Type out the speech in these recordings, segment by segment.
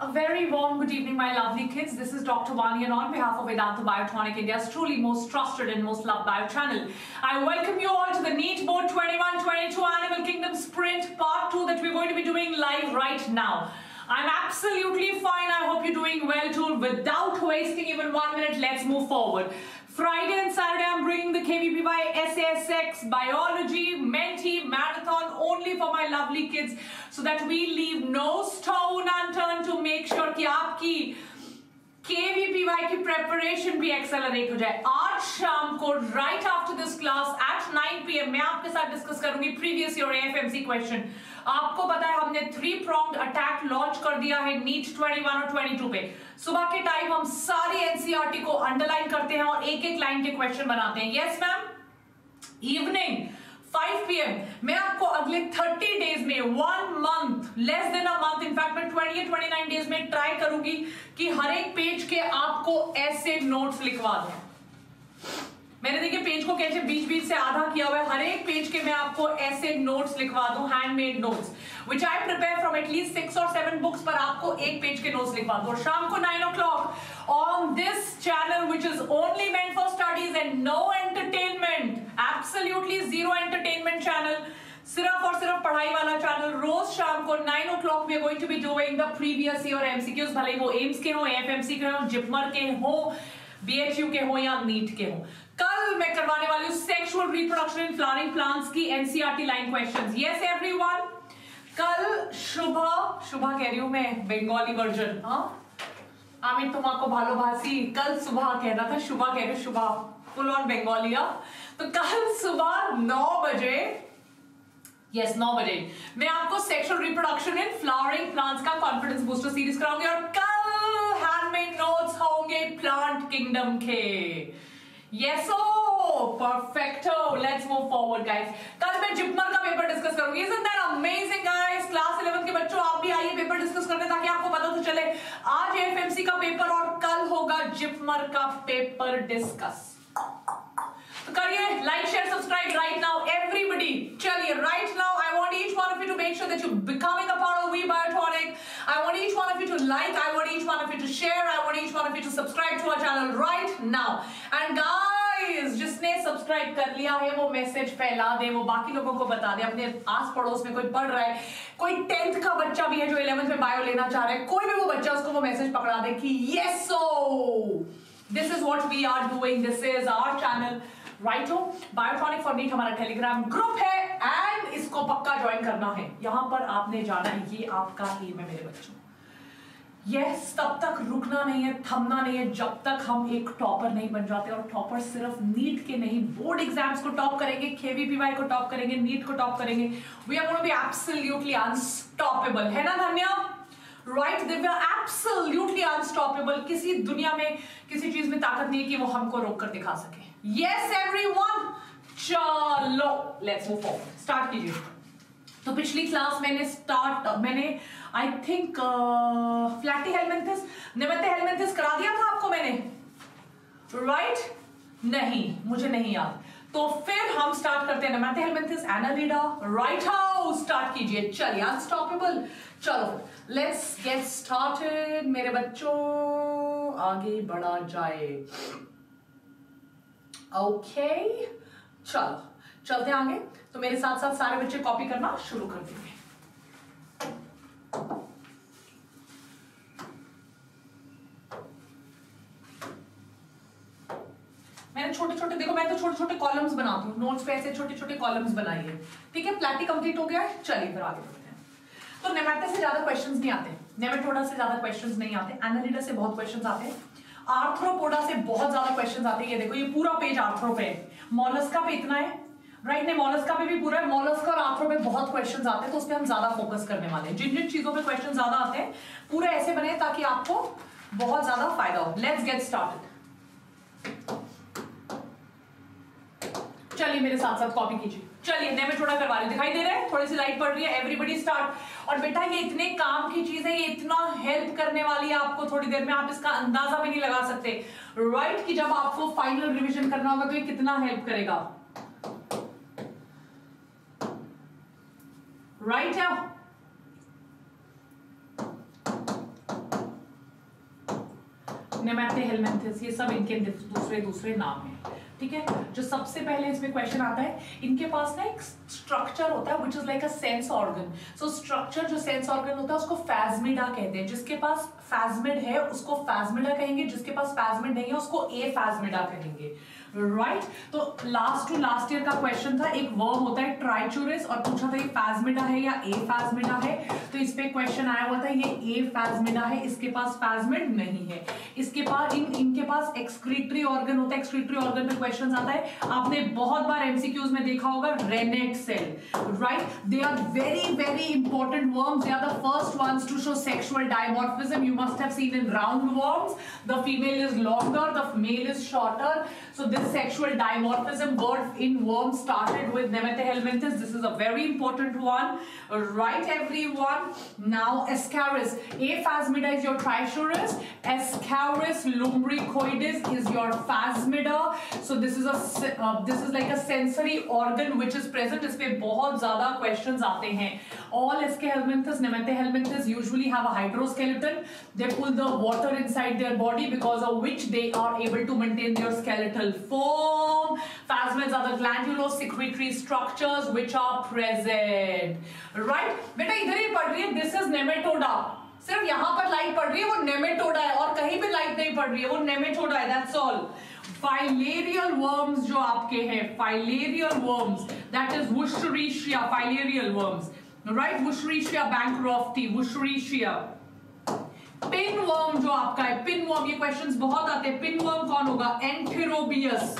A very warm good evening, my lovely kids. This is Dr. Vani, and on behalf of Vedanta Biotonic, India's truly most trusted and most loved bio channel, I welcome you all to the NEET Board 21-22 Animal Kingdom Sprint Part 2 that we're going to be doing live right now. I'm absolutely fine. I hope you're doing well too. Without wasting even 1 minute, let's move forward. Friday and Saturday, I'm bringing the KVPY, SASX, Biology, Menti, Marathon only for my lovely kids, so that we leave no stone unturned to make sure कि आपकी KVPY की preparation भी accelerate हो जाए. आज शाम को right after this class at 9 PM मैं आपके साथ discuss करूंगी previous year AFMC question. आपको पता है हमने 3-pronged attack launch कर दिया है NEET 21 और 22 पे. सुबह के टाइम हम सारी NCERT को अंडरलाइन करते हैं और एक-एक लाइन के क्वेश्चन बनाते हैं. Yes ma'am. Evening 5 PM मैं आपको अगले 30 डेज में 1 month less than a month in fact मैं 20 या 29 डेज में ट्राई करूंगी कि हर एक पेज के आपको ऐसे नोट्स लिखवा दूं. मैंने देखिए पेज को कैसे बीच-बीच से आधा किया हुआ है. हर एक पेज के मैं आपको ऐसे नोट्स लिखवा दूं, handmade notes which I prepare from at least 6 or 7 books पर आपको एक पेज के नोट्स लिखवा दूं. और शाम को 9 o'clock on this channel which is only meant for studies and no entertainment, absolutely zero entertainment channel, सिर्फ और सिर्फ पढ़ाई वाला चैनल, रोज शाम को 9 o'clock में going to be doing the previous year MCQs, भले वो एम्स के हो, एएफएमसी के हो, जिपमर के हो, बीएचयू के हो या नीट के हो. कल मैं करवाने वाली हूँ sexual reproduction in flowering plants की NCERT line questions. Yes everyone, कल सुबह कह रही हूँ मैं बंगाली वर्जन, हाँ आमिर तुम आपको भालो भासी कल सुबह कहना था, सुबह कह रही हूँ, सुबह फुल ऑन बंगालिया. तो कल सुबह 9 बजे, यस 9 बजे मैं आपको sexual reproduction in flowering plants का कॉन्फिडेंस बूस्टर सीरीज कराऊंगी. और कल हैंडमेड नोट्स होंगे प्लांट किंगडम के. Yes oh perfecto, let's move forward guys. कल मैं जिपमर का पेपर डिस्कस करूंगी. Isn't that amazing guys? Class 11 के बच्चों आप भी आइए पेपर डिस्कस करने, ताकि आपको पता तो चले. आज एएफएमसी का पेपर और कल होगा जिपमर का पेपर डिस्कस. तो करिए like share subscribe right now everybody. चलिए right now I want each one of you to make sure that you becoming a part of we Biotonic. I want each one of you to like, I want each one of you to share, I want each one of you to subscribe to our channel right now. And guys, जिसने subscribe कर लिया है वो message फैला दे, वो बाकी लोगों को बता दे. अपने आस पड़ोस में कोई पढ़ रहा है, कोई 10th का बच्चा भी है जो 11th में बायो लेना चाह रहा है, कोई भी वो बच्चा, उसको वो मैसेज पकड़ा दे कि yes oh this is what we are doing, this is our channel right हो. बायोटॉनिक फॉर नीट हमारा टेलीग्राम ग्रुप है एंड इसको पक्का ज्वाइन करना है. यहाँ पर आपने जाना है, ये आपका एम है मेरे बच्चों. यस, तब तक रुकना नहीं है, थमना नहीं है जब तक हम एक टॉपर नहीं बन जाते. और टॉपर सिर्फ नीट के नहीं, बोर्ड एग्जाम्स को टॉप करेंगे, केवीपीवाई को टॉप करेंगे, नीट को टॉप करेंगे. We are going to be absolutely unstoppable, है ना Dhanya? Right, they were absolutely unstoppable. किसी दुनिया में किसी चीज में ताकत नहीं है कि वो हमको रोक कर दिखा सके. Yes everyone, चलो let's move forward. Start कीजिए. तो पिछली क्लास मैंने I think platyhelminthes, nemathelminthes करा दिया था आपको मैंने, right? नहीं, मुझे नहीं याद. तो फिर हम स्टार्ट करते हैं Nemathelminthes, Annelida, right how start कीजिए. चलिए unstoppable, चलो let's get started मेरे बच्चों. आगे बढ़ा जाए. ओके, चलो चलते आगे. तो मेरे साथ साथ सारे बच्चे कॉपी करना शुरू कर देंगे. मैंने छोटे छोटे, देखो मैं तो छोटे छोटे कॉलम्स बनाती हूँ नोट्स पे, ऐसे छोटे छोटे कॉलम्स बनाइए. ठीक है, प्लैटी कंप्लीट हो गया है. चलिए फिर आगे बढ़ते हैं. तो नेमेटा से ज्यादा क्वेश्चंस नहीं आते, नेमेटोडा से ज्यादा क्वेश्चंस नहीं आते, एनालिडा से बहुत क्वेश्चंस आते हैं, आर्थ्रोपोडा से बहुत ज्यादा क्वेश्चंस आते हैं. ये देखो ये पूरा पेज आर्थ्रो पे है, मोलस्का पे इतना है, राइट ने मोलस्का पे भी पूरा है. मोलस्का और आर्थ्रो पे बहुत क्वेश्चंस आते हैं, तो उसपे हम ज्यादा फोकस करने वाले हैं. जिन जिन चीजों पे क्वेश्चन ज्यादा आते हैं पूरे ऐसे बने ताकि आपको बहुत ज्यादा फायदा हो. Let's get started. चलिए मेरे साथ साथ कॉपी कीजिए. चलिए नेमेटोडा करवा रही, दिखाई दे रहा है, थोड़ी सी लाइट पड़ रही है. Everybody start. और बेटा ये इतने काम की चीज है, ये इतना हेल्प करने वाली है आपको. थोड़ी देर में आप इसका अंदाजा भी नहीं लगा सकते, राइट, कि जब आपको फाइनल रिवीजन करना होगा तो ये कितना हेल्प करेगा, राइट है? नेमेथे, हेलमेंथिस, ये सब इनके दूसरे दूसरे नाम हैं, ठीक है। जो सबसे पहले इसमें क्वेश्चन आता है, इनके पास ना एक स्ट्रक्चर होता है which is like a sense organ. So structure जो सेंस ऑर्गन होता है उसको फैज्मिडा कहते हैं। जिसके पास फैज्मिड है उसको फैज्मिडा कहेंगे, जिसके पास फैज्मिड नहीं है उसको एफैज्मिडा कहेंगे, राइट। तो लास्ट टू लास्ट ईयर का क्वेश्चन था, एक वर्म होता है ट्राइचुरस और पूछा था ये फैज्मिडा है या एफैज्मिडा है। तो इस पे क्वेश्चन आया हुआ था ये एफैज्मिडा है, इसके पास फैज्मिड नहीं है। इसके पास इनके पास एक्सक्रीटरी ऑर्गन होता है। एक्सक्रीटरी ऑर्गन पे क्वेश्चन आता है, आपने बहुत बार एमसीक्यूज में देखा होगा, renette cell, right. They are very very important worms, they are the first ones to show sexual dimorphism. You must have seen in round worms, the female is longer, the male is shorter. So this sexual dimorphism word in worm started with nematohelminthes. This is a very important one, right everyone? Now Ascaris, aphasmida is your trichurus, Ascaris lumbricoides is your phasmida. So this is a this is like a sensory organ which is present. Ispe bahut zyada questions aate hain. All Ascaris, nematohelminthes usually have a hydroskeleton. They pull the water inside their body because of which they are able to maintain their skeletal form. Phasmids are the glandulosecretory structures which are present, right? बेटा इधर ही पढ़ रही है, this is nematoda. सिर्फ यहाँ पर light पढ़ रही है, वो nematoda है, और कहीं भी लाइट नहीं पढ़ रही है, वो nematoda है, that's all. फाइलेरियल वर्म्स जो आपके हैं, filarial worms, that is Wucherichia, filarial worms, right? Wucherichia bancrofti, Wucherichia. Pinworm जो आपका है, पिनवर्म, ये क्वेश्चंस बहुत आते हैं। पिनवर्म कौन होगा? Enterobius,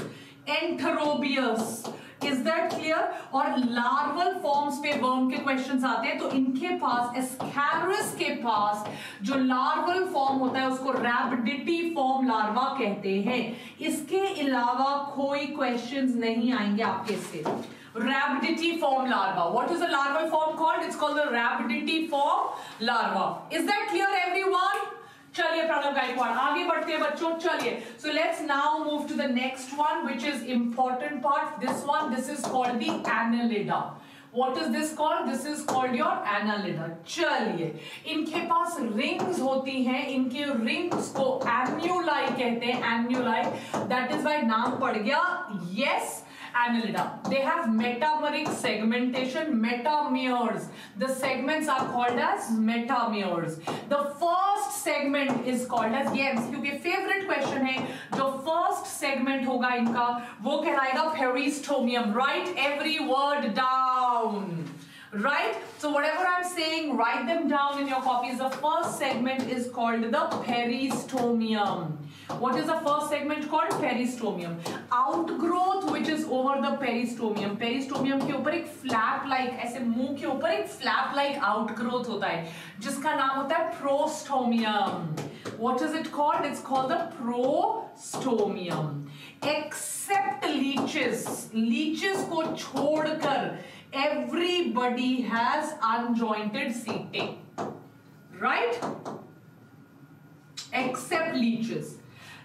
Enterobius, is that clear? और लार्वल फॉर्म्स पे वर्म के क्वेश्चंस आते हैं। तो इनके पास, एस्कैरिस के पास जो लार्वल फॉर्म होता है उसको रैबिडिटीफॉर्म लार्वा कहते हैं। इसके अलावा कोई क्वेश्चंस नहीं आएंगे आपके से। Rhabditiform larva. What is the larval form called? It's called the Rhabditiform larva. Is that clear, everyone? चलिए प्रणव गायकवाड़, आगे बढ़ते हैं बच्चों, चलिए। So let's now move to the next one, which is important part. This one, this is called the Annelida. What is this called? This is called your Annelida. चलिए, इनके पास rings होती हैं, इनके rings को annuli कहते हैं, annuli. That is why नाम पड़ गया, yes. Annelida. They have metameric segmentation, metameres. The segments are called as metameres. The first segment is called as, yes, क्योंकि favorite question है, जो first segment होगा इनका वो कहलाएगा peristomium. Write every word down. Right? So whatever I'm saying, write them down in your copies. The first segment is called the peristomium. What is the first segment called? Peristomium. Outgrowth which is over the peristomium. Peristomium के ऊपर एक flap like, ऐसे मुंह के ऊपर एक flap like outgrowth होता है, जिसका नाम होता है prostomium. What is it called? It's called the prostomium. Except leeches, leeches को छोड़कर everybody has unjointed seating, right? Except leeches.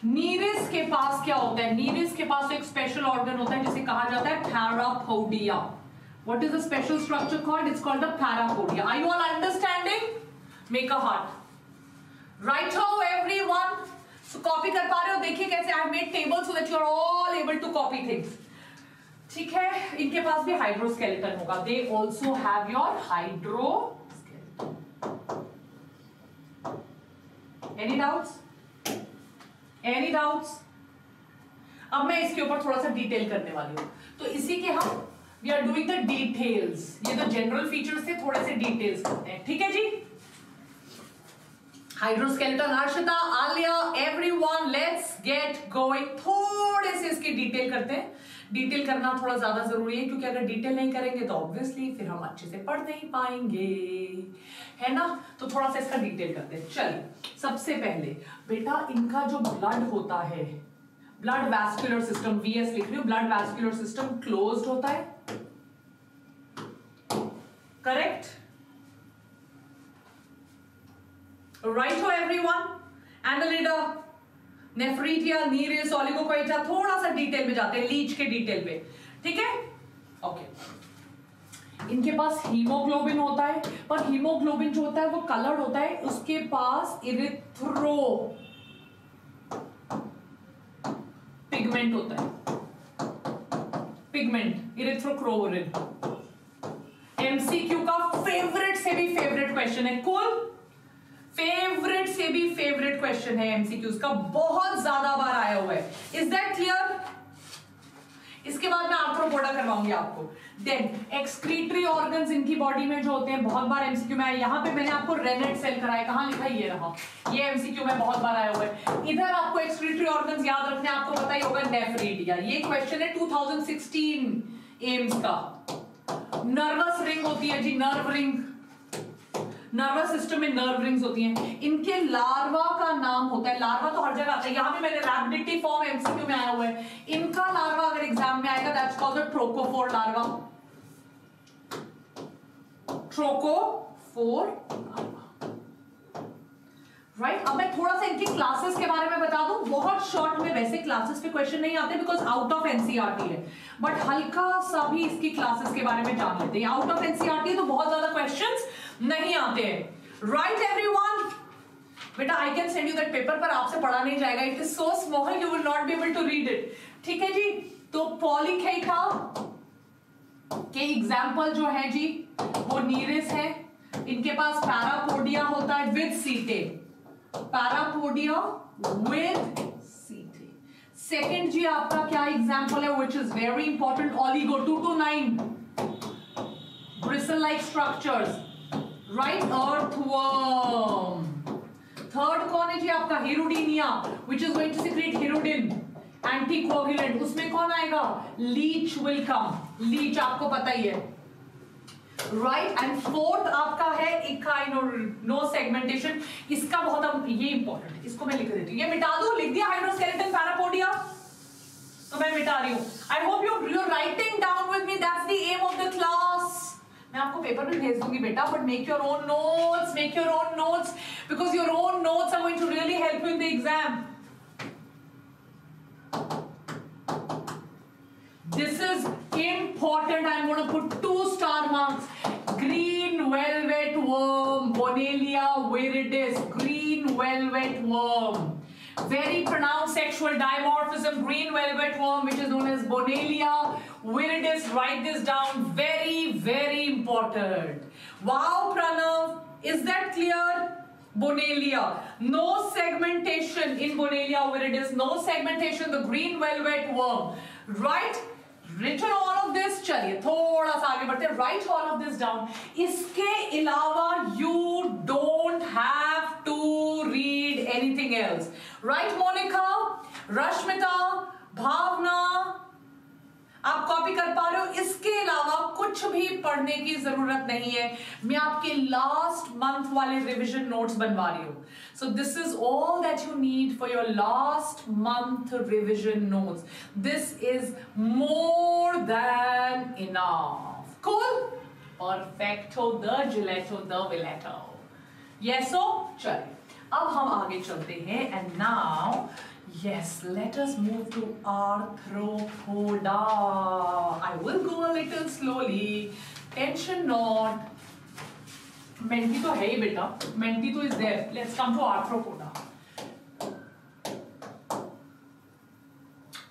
नीरिस के पास क्या होता है? नीरिस के पास एक स्पेशल ऑर्गन होता है जिसे कहा जाता है parapodia. What is the special structure called? It's called the parapodia. Are you all understanding? Make a heart. Right ho everyone. So copy कर पा रहे हो? देखिए कैसे I have made table so that you are all able to copy things. ठीक है, इनके पास भी हाइड्रोस्केलेटन होगा. They also have your hydroskeleton. Any doubts? Any doubts? अब मैं इसके ऊपर थोड़ा सा डिटेल करने वाली हूँ, तो इसी के हम we are doing the details. ये तो जनरल फीचर्स थे, थोड़े से डिटेल्स करते हैं, ठीक है जी? Hydroskeleton, Harshita, Alia, everyone, let's get going. थोड़े से इसकी डिटेल करते हैं. डिटेल करना थोड़ा ज्यादा जरूरी है, क्योंकि अगर डिटेल नहीं करेंगे तो ऑब्वियसली फिर हम अच्छे से पढ़ नहीं पाएंगे, है ना? तो थोड़ा सा इसका डिटेल करते हैं. चलिए, सबसे पहले बेटा इनका जो ब्लड होता है, ब्लड वैस्कुलर सिस्टम, वीएस लिख रही हूं, ब्लड वैस्कुलर सिस्टम क्लोज्ड होता है, करेक्ट? राइट हो एवरीवन. एनालिडा, नेफ्रीटिया, नीरिस, ऑलिगोकोइटा, थोड़ा सा डिटेल में जाते हैं, लीच के डिटेल पे, ठीक है? ओके, इनके पास हीमोग्लोबिन होता है, पर हीमोग्लोबिन जो होता है वो कलर्ड होता है. उसके पास इरिथ्रो पिगमेंट होता है, पिगमेंट इरेथ्रोक्रोरिन। एमसीक्यू का फेवरेट से भी फेवरेट क्वेश्चन है, कौन फेवरेट से भी फेवरेट क्वेश्चन है एमसीक्यू का, बहुत ज्यादा बार आया हुआ है। Is that clear? इसके बाद मैं आर्थ्रोपोडा करवाऊंगी आपको। देन एक्सक्रीटरी ऑर्गन्स इनकी बॉडी में जो होते हैं बहुत बार एमसीक्यू में आए। यहाँ पे मैंने आपको रेनेट सेल कराया, कहाँ लिखा है ये रहा, ये एमसीक्यू में बहुत बार आया हुआ है। इधर आपको एक्सक्रीटरी ऑर्गन्स याद रखने, आपको पता ही होगा नेफ्रिडिया, ये क्वेश्चन है 2016 एम्स का। नर्वस रिंग होती है जी, नर्व रिंग, नर्वस सिस्टम में नर्व रिंग्स होती हैं। इनके लार्वा का नाम होता है, लार्वा तो हर जगह आता है, यहाँ पे मैंने रैबिटिफॉर्म एमसीक्यू में आया हुआ है। इनका लार्वा अगर एग्जाम में आएगा that's called trochophore larva, trochophore larva, right. अब मैं थोड़ा सा इनकी क्लासेस के बारे में बता दूं, बहुत शॉर्ट में। वैसे क्लासेस पे क्वेश्चन नहीं आते बिकॉज आउट ऑफ एनसीईआरटी है, बट हल्का सा भी इसकी क्लासेस के बारे में जान लेते हैं। आउट ऑफ एनसीईआरटी है तो बहुत ज्यादा क्वेश्चंस नहीं आते हैं, राइट एवरीवन। बेटा I can send you that paper, पर आपसे पढ़ा नहीं जाएगा, it is so small you will not be able to read it, ठीक है जी। तो पॉलीखेटा के एग्जाम्पल जो है जी वो नीरेस है, इनके पास पैरापोडिया होता है with setae, parapodia with setae. Second जी आपका क्या एग्जाम्पल है which is very important, oligo 2 to 9 bristle like structures, right, earthworm. Third कौन है जी आपका, Hirudinea which is going to secrete hirudin anticoagulant, उसमें कौन आएगा, लीच विल कम, लीच आपको पता ही है, राइट। एंड फोर्थ आपका है इकाइनो सेगमेंटेशन, इसका बहुत ये इंपॉर्टेंट, इसको मैं लिख देती हूँ, ये मिटा दो, लिख दिया हाइड्रोस्केलेटन पैरापोडिया तो मैं मिटा रही हूँ। I hope you are writing down with me, that's the aim of the class. मैं आपको पेपर भी भेज दूंगी बेटा, but make your own notes, make your own notes, because your own notes are going to really help you in the exam. This is important, I'm going to put 2 star marks. Green velvet worm, Bonellia viridis, green velvet worm, very pronounced sexual dimorphism, green velvet worm which is known as Bonellia viridis. Write this down, very very important. Wow Pranav, is that clear? Bonellia, no segmentation in Bonellia viridis, no segmentation, the green velvet worm, right? Written all of this, चलिए थोड़ा सा आगे बढ़ते हैं, write all of this down. इसके अलावा you don't have to read anything else, right Monica, Rashmita, भावना, आप copy कर पा रहे हो? इसके अलावा कुछ भी पढ़ने की जरूरत नहीं है। मैं आपके लास्ट मंथ वाले रिविजन नोट्स बनवा रही हूँ, so this is all that you need for your last month revision notes, this is more than enough. Cool, perfecto the gelato the विलेटो, yes हो। चलिए अब हम आगे चलते हैं, and now yes, let us move to Arthropoda. I will go a little slowly, tension not. Menti to hai beta, menti to is there. Let's come to Arthropoda.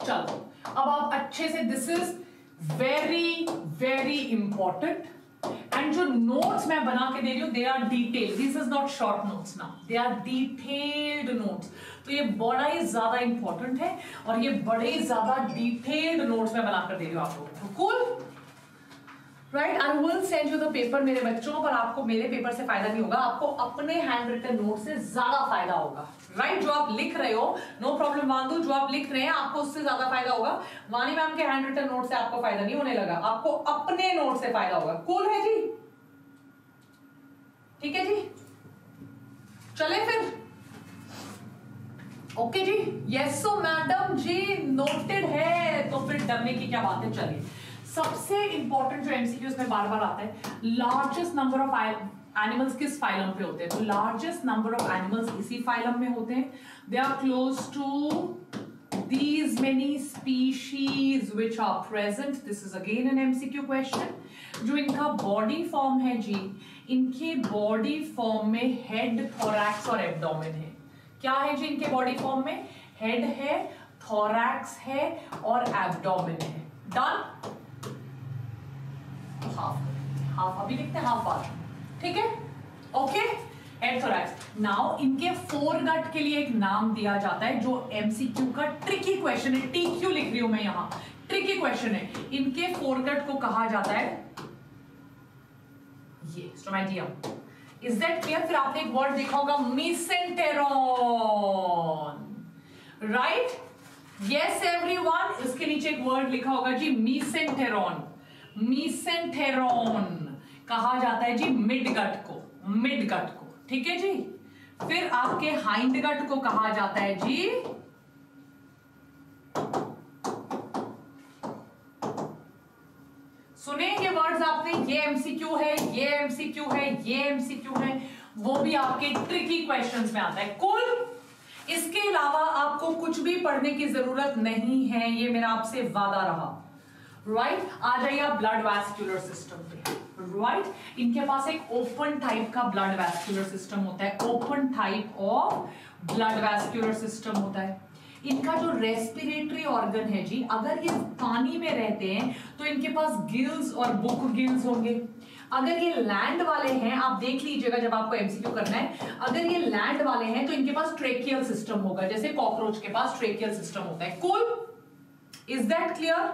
Chalo ab aap acche se, this is very very important, and jo notes main bana ke de rahi hu they are detailed, this is not short notes now, they are detailed notes. तो ये बड़ा ही ज्यादा important है और ये बड़े ही ज्यादा detailed notes में बनाकर दे रही हूँ आपको, cool, right. I will send you the paper मेरे बच्चों, पर आपको मेरे पेपर से फायदा नहीं होगा, आपको अपने हैंड रिटन नोट से ज्यादा फायदा होगा, राइट। जो आप लिख रहे हो, नो प्रॉब्लम वांदू, जो आप लिख रहे हैं आपको उससे ज्यादा फायदा होगा। वानी मैम के हैंड रिटन नोट से आपको फायदा नहीं होने लगा, आपको अपने नोट से फायदा होगा, कूल है जी, ठीक है जी। चले फिर, ओके जी, यस सो मैडम जी, नोटेड है, तो फिर डरने की क्या बात है। चलिए सबसे इंपॉर्टेंट जो एमसीक्यूज में बार बार आता है, लार्जेस्ट नंबर ऑफ एनिमल्स किस फाइलम पे होते हैं, तो लार्जेस्ट नंबर ऑफ एनिमल्स इसी फाइलम में होते हैं, they are close to these many species which are present, this is again an MCQ question. जो इनका बॉडी फॉर्म है जी, इनके बॉडी फॉर्म में हेड, थोरैक्स और एब्डोमेन है, क्या है जी इनके बॉडी फॉर्म में, हेड है, थोरैक्स है और एब्डोमेन है। डन। तो हाफ अभी देखते हैं हाफ बार, ठीक है, ओके। Head thorax. नाउ इनके फोरगट के लिए एक नाम दिया जाता है जो एमसीक्यू का ट्रिकी क्वेश्चन है। टीक्यू लिख रही हूं मैं यहां, ट्रिकी क्वेश्चन है। इनके फोरगट को कहा जाता है ये स्टोमैटियम। Is that clear? फिर आपने एक वर्ड देखा होगा मिसेंटेरॉन, राइट? यस एवरीवन, इसके नीचे एक वर्ड लिखा होगा जी मिसेंटेरॉन। मिसेंटेरॉन कहा जाता है जी मिडगट को, मिडगट को, ठीक है जी। फिर आपके हाइंडगट को कहा जाता है जी सुने ये वर्ड्स आपने, ये एमसीक्यू है, ये एमसीक्यू है, ये एमसीक्यू है, वो भी आपके ट्रिकी क्वेश्चंस में आता है। कूल। इसके अलावा आपको कुछ भी पढ़ने की जरूरत नहीं है, ये मेरा आपसे वादा रहा, राइट। आ जाइए आप ब्लड वैस्क्यूलर सिस्टम पे, राइट। इनके पास एक ओपन टाइप का ब्लड वैस्क्यूलर सिस्टम होता है, open type of blood vascular system होता है। इनका जो रेस्पिरेटरी ऑर्गन है जी, अगर ये पानी में रहते हैं तो इनके पास गिल्स और बुक गिल्स होंगे। अगर ये लैंड वाले हैं, आप देख लीजिएगा जब आपको एमसीक्यू करना है, अगर ये लैंड वाले हैं तो इनके पास ट्रेकियल सिस्टम होगा, जैसे कॉकरोच के पास ट्रेकियल सिस्टम होता है। कूल। Is that clear?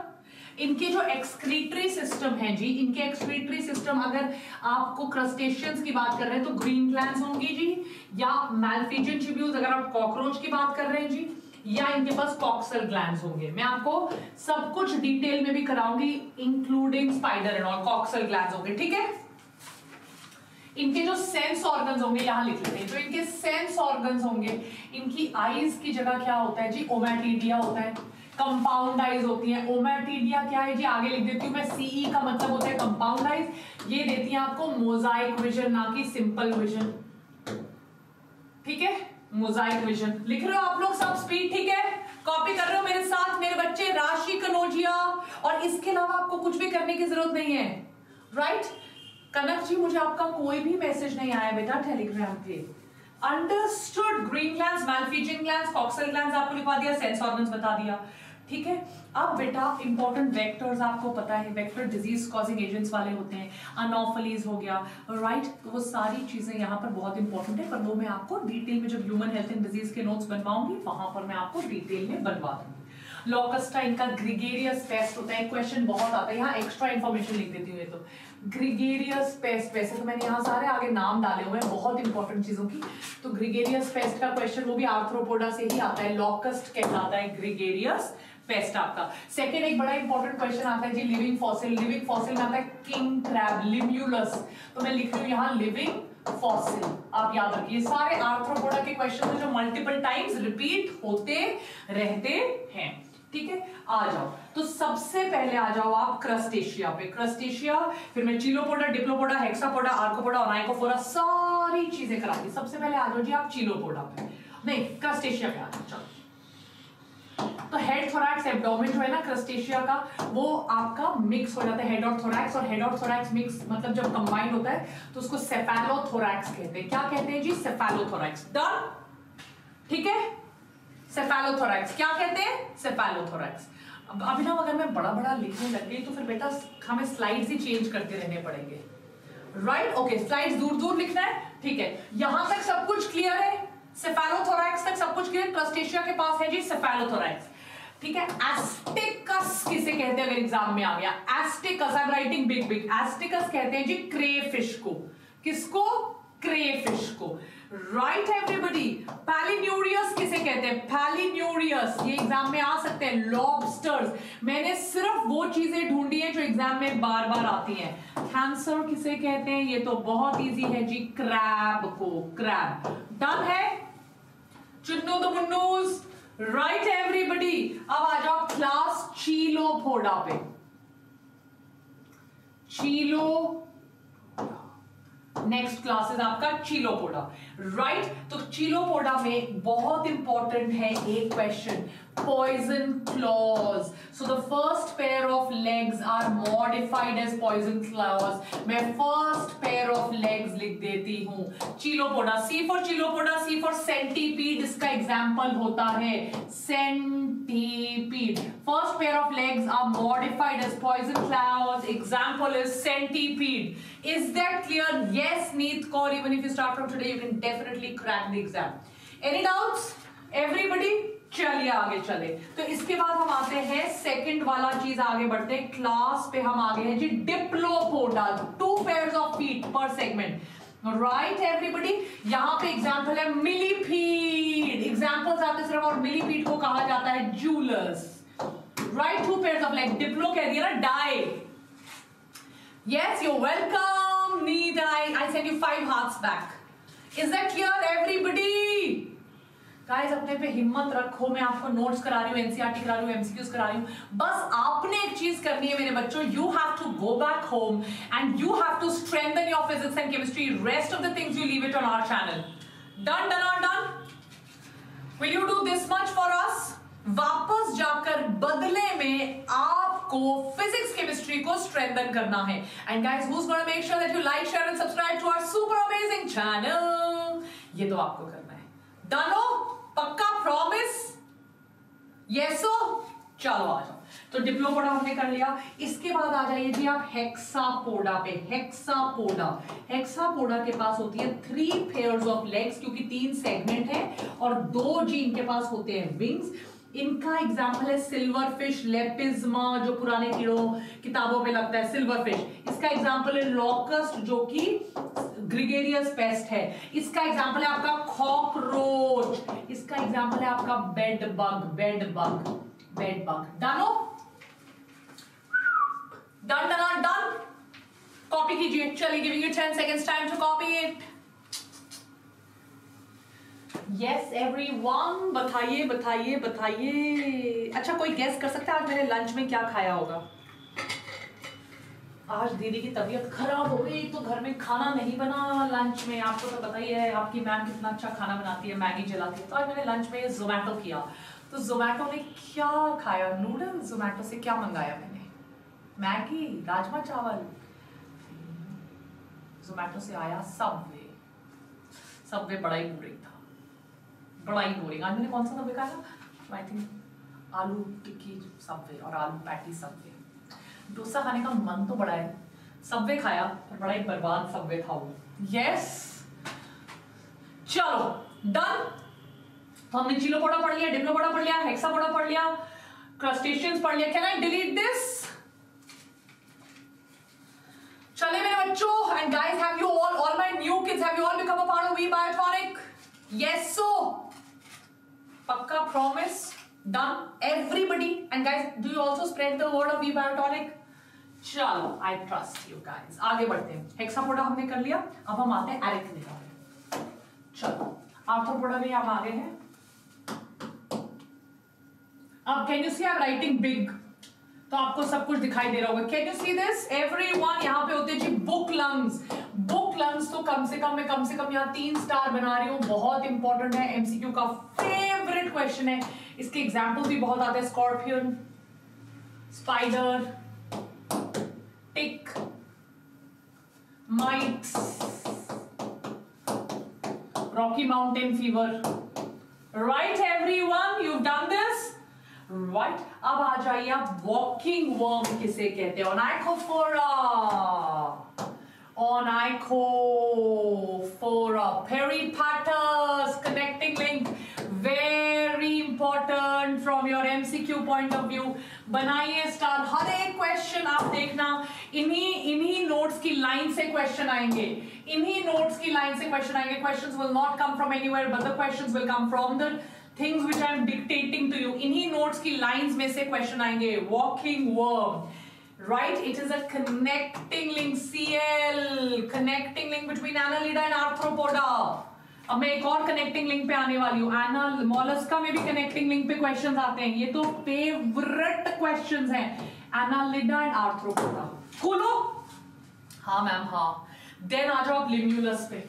इनके जो एक्सक्रीटरी सिस्टम है जी, इनके एक्सक्रीटरी सिस्टम, अगर आपको क्रस्टेशियंस की बात कर रहे हैं तो ग्रीन ग्लैंड्स होंगी जी, या मैल्फिजियन ट्यूब्यूल्स अगर आप कॉकरोच की बात कर रहे हैं जी, या इनके पास कॉक्सल ग्लैंड्स होंगे। मैं आपको सब कुछ डिटेल में भी कराऊंगी, including spider and all. Coxal glands होंगे, ठीक है। इनके जो सेंस ऑर्गन्स होंगे, यहां लिख लेते हैं, तो इनके सेंस ऑर्गन्स होंगे। इनकी आईज की जगह क्या होता है जी, ओमेटिडिया होता है। कंपाउंड आईज होती है। ओमेटिडिया क्या है जी, आगे लिख देती हूँ मैं। सीई का मतलब होता है कंपाउंड आईज। ये देती है आपको मोजाइक विजन, ना कि सिंपल विजन, ठीक है, मोजाइक विजन। लिख रहे हो आप लोग सब स्पीड, ठीक है, कॉपी कर रहे हो मेरे साथ मेरे बच्चे, राशि कनोजिया। और इसके अलावा आपको कुछ भी करने की जरूरत नहीं है, राइट। कनक जी मुझे आपका कोई भी मैसेज नहीं आया बेटा टेलीग्राम पे। Understood. Green glands, Malpighian glands, coxal glands आपको लिखवा दिया, सेंस ऑर्गन्स बता दिया, ठीक है। अब बेटा इंपॉर्टेंट वेक्टर्स आपको पता है, वेक्टर डिजीज कॉजिंग एजेंट्स वाले होते हैं, अनोफलीज हो गया, राइट। तो वो सारी चीजें यहाँ पर बहुत इंपॉर्टेंट है, पर वो मैं आपको डिटेल में जब ह्यूमन हेल्थ एंड डिजीज के नोट्स बनवाऊंगी वहां पर मैं आपको डिटेल में बनवा दूंगी। लॉकस्टा इनका ग्रिगेरियस पेस्ट होता है। क्वेश्चन बहुत आता है, यहाँ एक्स्ट्रा इन्फॉर्मेशन लिख देती हूँ। ये तो ग्रिगेरियस पेस्ट, वैसे तो मैंने यहाँ सारे आगे नाम डाले हुए हैं बहुत इंपॉर्टेंट चीजों की। तो ग्रिगेरियस पेस्ट का क्वेश्चन वो भी आर्थ्रोपोडा से ही आता है, लॉकस्ट कहलाता है ग्रिगेरियस पेस्ट आपका। सेकेंड एक बड़ा इंपॉर्टेंट क्वेश्चन आता है जी लिविंग फॉसिल। लिविंग फॉसिल में आता है किंग क्रैब, लिम्यूलस। तो मैं लिख रही हूँ यहाँ लिविंग फॉसिल। आप याद रखिए सारे आर्थ्रोपोडा के क्वेश्चन जो मल्टीपल टाइम्स रिपीट होते रहते हैं, ठीक है। आ जाओ, तो सबसे पहले आ जाओ आप क्रस्टेशिया पे। क्रस्टेशिया, फिर मैं चिलोपोडा, डिप्लोपोडा, हेक्सापोडा, आर्कोपोडा और आइकोफोरा सारी चीजें कराऊंगी। सबसे पहले आ जाओ जी आप चिलोपोडा पे, नहीं क्रस्टेशिया पे आ जाओ। तो हेड, थोरैक्स, एब्डोमेन जो है ना क्रस्टेशिया का, वो आपका मिक्स हो जाता है, हेड और थोरैक्स। और हेड और थोरैक्स मिक्स मतलब जब कंबाइंड होता है तो उसको सेफेलोथोरैक्स कहते हैं। क्या कहते हैं जी? सेफेलोथोरैक्स। डन, ठीक है। सेफेलोथोरैक्स क्या कहते हैं? सेफेलोथोरैक्स। अभी ना अगर मैं बड़ा बड़ा लिखने लग गई तो फिर बेटा हमें स्लाइड्स ही चेंज करते रहने पड़ेंगे, राइट। ओके, स्लाइड्स दूर दूर लिखना है, ठीक है। यहां तक सब कुछ क्लियर है? सेफेलोथोरैक्स तक सब कुछ क्लियर? क्रस्टेशिया के पास है जी सेफेलोथोरैक्स, ठीक है। एस्टिकस किसे कहते हैं? अगर एग्जाम में आ गया एस्टिकस, I am writing big big. एस्टिकस कहते हैं जी क्रेफिश को। किसको? क्रेफिश को, राइट एवरीबॉडी। पैलिन्यूरियस किसे कहते हैं? पैलिन्यूरियस, ये एग्जाम में आ सकते हैं। लॉबस्टर्स, मैंने सिर्फ वो चीजें ढूंढी हैं जो एग्जाम में बार बार आती हैं। कैंसर किसे कहते हैं? ये तो बहुत इजी है जी, क्रैब को, क्रैब। डन है चुन्नू द मुन्नूस, राइट एवरीबडी। अब आ जाओ क्लास चिलोपोडा पे। नेक्स्ट क्लास है आपका चिलोपोडा, राइट। तो चिलोपोडा में बहुत इंपॉर्टेंट है एक question, poison claws. So the first pair of legs are modified as poison claws. मैं first pair of legs लिख देती हूँ. Chilopoda, C for Chilopoda, C for centipede. इसका example होता है centipede. First pair of legs are modified as poison claws. Example is centipede. Is that clear? Yes, Neet Kaur. Even if you start from today, you can definitely crack the exam. Any doubts, everybody? चलिए आगे चले. तो इसके बाद हम आते हैं second वाला चीज, आगे बढ़ते हैं क्लास पे. हम आगे हैं जी Diplopoda. Two pairs of feet पर सेगमेंट, राइट एवरीबॉडी. यहाँ पे एग्जांपल है मिलीपीड. एग्जांपल्स आते सिर्फ, और मिलीपीड को कहा जाता है Julus, right. Two pairs of leg, diplo कह दिया ना, die. Yes, you welcome need. I send you 5 hearts back. Is that clear everybody? Guys अपने पे हिम्मत रखो. मैं आपको नोट्स करा रही हूँ, एनसीईआरटी करा रही हूँ, एमसीक्यूज करा रही हूँ. बस आपने एक चीज करनी है मेरे बच्चों, you have to go back home and you have to strengthen your physics and chemistry. Rest of the things you leave it on our channel. Done done और done. Will you do this much for us? वापस जाकर बदले में आपको physics chemistry को strengthen करना है. And guys, who is gonna make sure that you like, share and subscribe to our super amazing channel? ये तो आपको करना है. डन हो? पक्का प्रॉमिस? यस हो? चलो आ जाओ. तो डिप्लोपोडा हमने कर लिया. इसके बाद आ जाइए जी आप हेक्सापोडा पे. हेक्सापोडा, हेक्सापोडा के पास होती है 3 पेयर्स ऑफ लेग्स, क्योंकि 3 सेगमेंट हैं, और 2 जी इनके पास होते हैं विंग्स. इनका एग्जाम्पल है सिल्वर फिश, लेपिज्मा, जो पुराने कीड़ों किताबों में लगता है सिल्वर फिश. इसका एग्जाम्पल है लॉकस्ट, जो कि ग्रिगेरियस पेस्ट है. इसका एग्जाम्पल है आपका कॉकरोच. इसका एग्जाम्पल है आपका bed bug, bed bug, bed bug. Done हो? Done done done. कॉपी कीजिए. चलिए, giving you 10 seconds time to copy it. Yes everyone, बताइए बताइए बताइए. अच्छा, कोई गेस कर सकता है आज मैंने लंच में क्या खाया होगा? आज दीदी की तबीयत खराब हो गई तो घर में खाना नहीं बना लंच में. आपको तो पता ही है आपकी मैम कितना अच्छा खाना बनाती है, मैगी जलाती है. तो आज मैंने लंच में जोमैटो किया. तो जोमैटो में क्या खाया? नूडल्स. जोमैटो से क्या मंगाया मैंने? मैगी, राजमा चावल. जोमैटो से आया सबवे. सबवे बड़ा ही बोरिंग था, बड़ा ही बोरिंग. आज मैंने कौन सा सबवे खाया? आई थिंक आलू टिक्की सबवे और आलू पैटी सबवे. डोसा खाने का मन तो बड़ा है, सबवे खाया और बड़ा ही बर्बाद सबवे खाओ. यस, चलो डन. तो हमने चिलोपोडा पढ़ लिया, डिप्लोपोडा पढ़ लिया, हेक्सापोडा पढ़ लिया, क्रस्टेशियंस पढ़ लिया. Can I delete this? चले मेरे बच्चों. And guys, have you all my new kids, have you all become a part of we Biotonic? Yes so, पक्का promise? Done, everybody. And guys, do you also spread the word of V Biotonic? चलो, I trust you guys. आगे बढ़ते हैं. Hexapoda हमने कर लिया. अब हम आते हैं एरिथ्रिडा पे. चलो, आर्थ्रोपोडा में हम आ गए हैं. अब can you see I'm writing big? तो आपको सब कुछ दिखाई दे रहा होगा. Can you see this? Everyone, यहाँ पे होते हैं जी book lungs. Book lungs तो कम से कम यहाँ 3 स्टार बना रही हूँ. बहुत इंपॉर्टेंट है, MCQ का फेवरेट क्वेश्चन है. इसके एग्जाम्पल भी बहुत आते हैं. Scorpion, spider, tick, mites, Rocky Mountain fever. Right everyone, you have done this, right. अब आ जाइए आप वॉकिंग वर्म किसे कहते हैं? Onychophora, Onychophora. Peripatus, connecting link, very important from your MCQ point of view. बनाइए स्टार. हर एक क्वेश्चन आप देखना, इन्हीं नोट्स की लाइन से क्वेश्चन आएंगे, इन्हीं नोट्स की लाइन से क्वेश्चन आएंगे. Questions will not come from anywhere but the questions will come from the things which I am dictating to you. इन्हीं नोट्स की लाइंस में से क्वेश्चन आएंगे. Walking worm, right? It is a connecting link, CL, connecting link between Annelida and Arthropoda. अब मैं एक और connecting link पे आने वाली हूँ. एना मोलस्का में भी कनेक्टिंग लिंक पे क्वेश्चन आते हैं. ये तो फेवरेट क्वेश्चन हैं, एनालिडा एंड आर्थ्रोपोडा. कूल हो? हाँ मैम, हाँ. देन आ जाओ आप लिम्यूलस पे.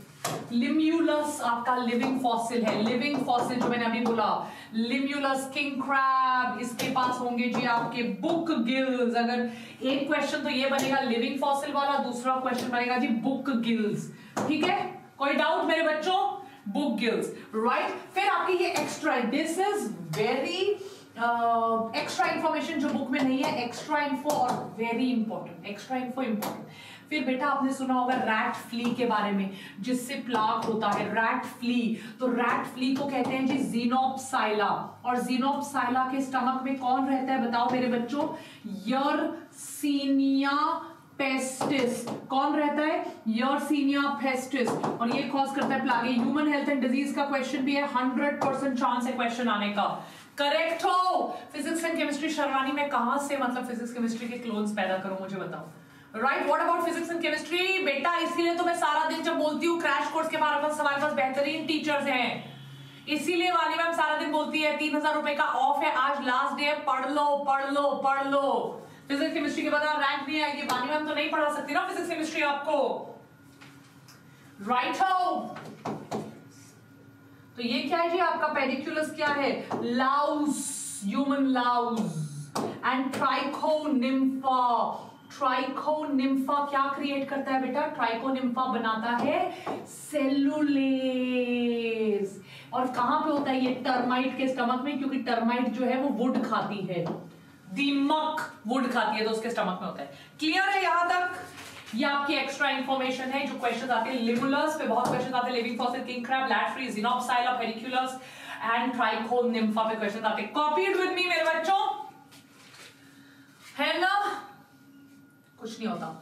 लिम्यूलस आपका लिविंग फॉसिल है, लिविंग फॉसिल जो मैंने अभी बोला, लिम्यूलस किंग क्रैब, इसके पास होंगे जी आपके बुक गिल्स। अगर एक क्वेश्चन तो ये बनेगा लिविंग फॉसिल वाला, दूसरा क्वेश्चन बनेगा जी बुक गिल्स। ठीक है, कोई डाउट मेरे बच्चों? Book gills, right. फिर आपकी ये extra, this is very extra information जो बुक में नहीं है, एक्स्ट्रा इन्फो और very important, extra info important. फिर बेटा आपने सुना होगा रैट फ्ली के बारे में, जिससे प्लाग होता है, रैट फ्ली। तो रैट फ्ली को कहते हैं जी जीनोपसाइला, और जीनोपसाइला के स्टमक में कौन रहता है बताओ मेरे बच्चों? Yersinia pestis. कौन रहता है? यर्सिनिया पेस्टिस, और ये कॉज करता है plague. Human health and disease का क्वेश्चन भी है, 100% चांस है क्वेश्चन आने का। करेक्ट हो। फिजिक्स एंड केमिस्ट्री शर्वानी में कहां से मतलब फिजिक्स केमिस्ट्री के क्लोन्स पैदा करूं मुझे बताओ, right. What about physics and chemistry? बेटा इसीलिए तो मैं सारा दिन जब बोलती हूँ क्रैश कोर्स के बारे में, हमारे पास बेहतरीन टीचर्स हैं, इसीलिए वाली मैम सारा दिन बोलती है 3000 रुपए का ऑफ है, आज लास्ट डे है, पढ़ लो पढ़ लो पढ़ लो। फिजिक्स केमिस्ट्री के बाद रैंक नहीं आएगी, वाली मैम तो नहीं पढ़ा सकती ना फिजिक्स केमिस्ट्री आपको, राइट हो। तो ये क्या है जी आपका पेडिक्यूलस, क्या है? Louse, human louse. And Trichonympha, Trichonympha क्या क्रिएट करता है बेटा? ट्राइकोनिम्फा बनाता है सेलुलेज, और कहां पे होता है ये? टर्माइट के स्टमक में, क्योंकि टर्माइट जो है वो वुड खाती है, दीमक वुड खाती है तो उसके स्टमक में होता है। क्लियर है यहां तक? ये आपकी एक्स्ट्रा इन्फॉर्मेशन है जो क्वेश्चन आते हैं लिमुलस पे, बहुत क्वेश्चन आते हैं living fossil king crab, rat flea, Xenopsylla, Pediculus and Trichonympha पे क्वेश्चन आते हैं। कॉपीड विद मी मेरे बच्चों, है ना? कुछ नहीं होता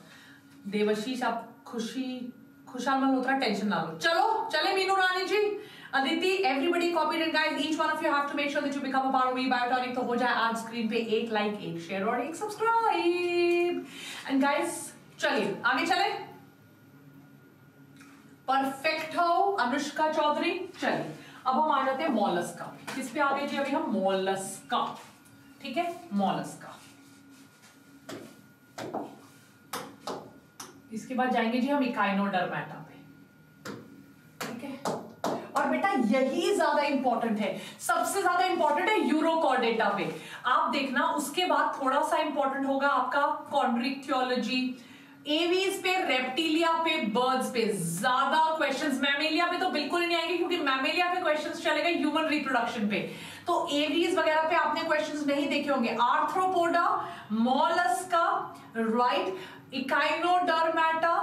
देवशीष, आप खुशी खुशहाल मत होता, टेंशन ना लो। चलो चले Meenu Rani ji, Aditi, everybody copied and guys each one of you have to make sure that you become a part of we Biotonic. तो हो जाए आज स्क्रीन पे एक लाइक, एक शेयर और एक सब्सक्राइब। एंड गाइस चलिए आगे चले, परफेक्ट हो अनुष्का चौधरी। चलिए अब हम आ जाते हैं मॉलस्का, किस पे आ गए जी अभी हम? मॉलस्का। ठीक है, मॉलस्का, इसके बाद जाएंगे जी हम इकाइनोडर्मेटा पे। ठीक है, और बेटा यही ज्यादा इंपॉर्टेंट है, सबसे ज्यादा इंपॉर्टेंट है यूरोकॉर्डेटा पे आप देखना। उसके बाद थोड़ा सा इंपॉर्टेंट होगा आपका कॉन्ड्रिक्टियोलॉजी, एवीज पे, रेप्टिलिया पे, बर्ड्स पे ज्यादा क्वेश्चंस। मैमेलिया पे तो बिल्कुल नहीं आएंगे क्योंकि मैमेलिया पे क्वेश्चंस चले गए ह्यूमन रिप्रोडक्शन पे, तो एवीज वगैरह पे आपने क्वेश्चंस नहीं देखे होंगे। Arthropoda, Mollusca, right, Echinodermata,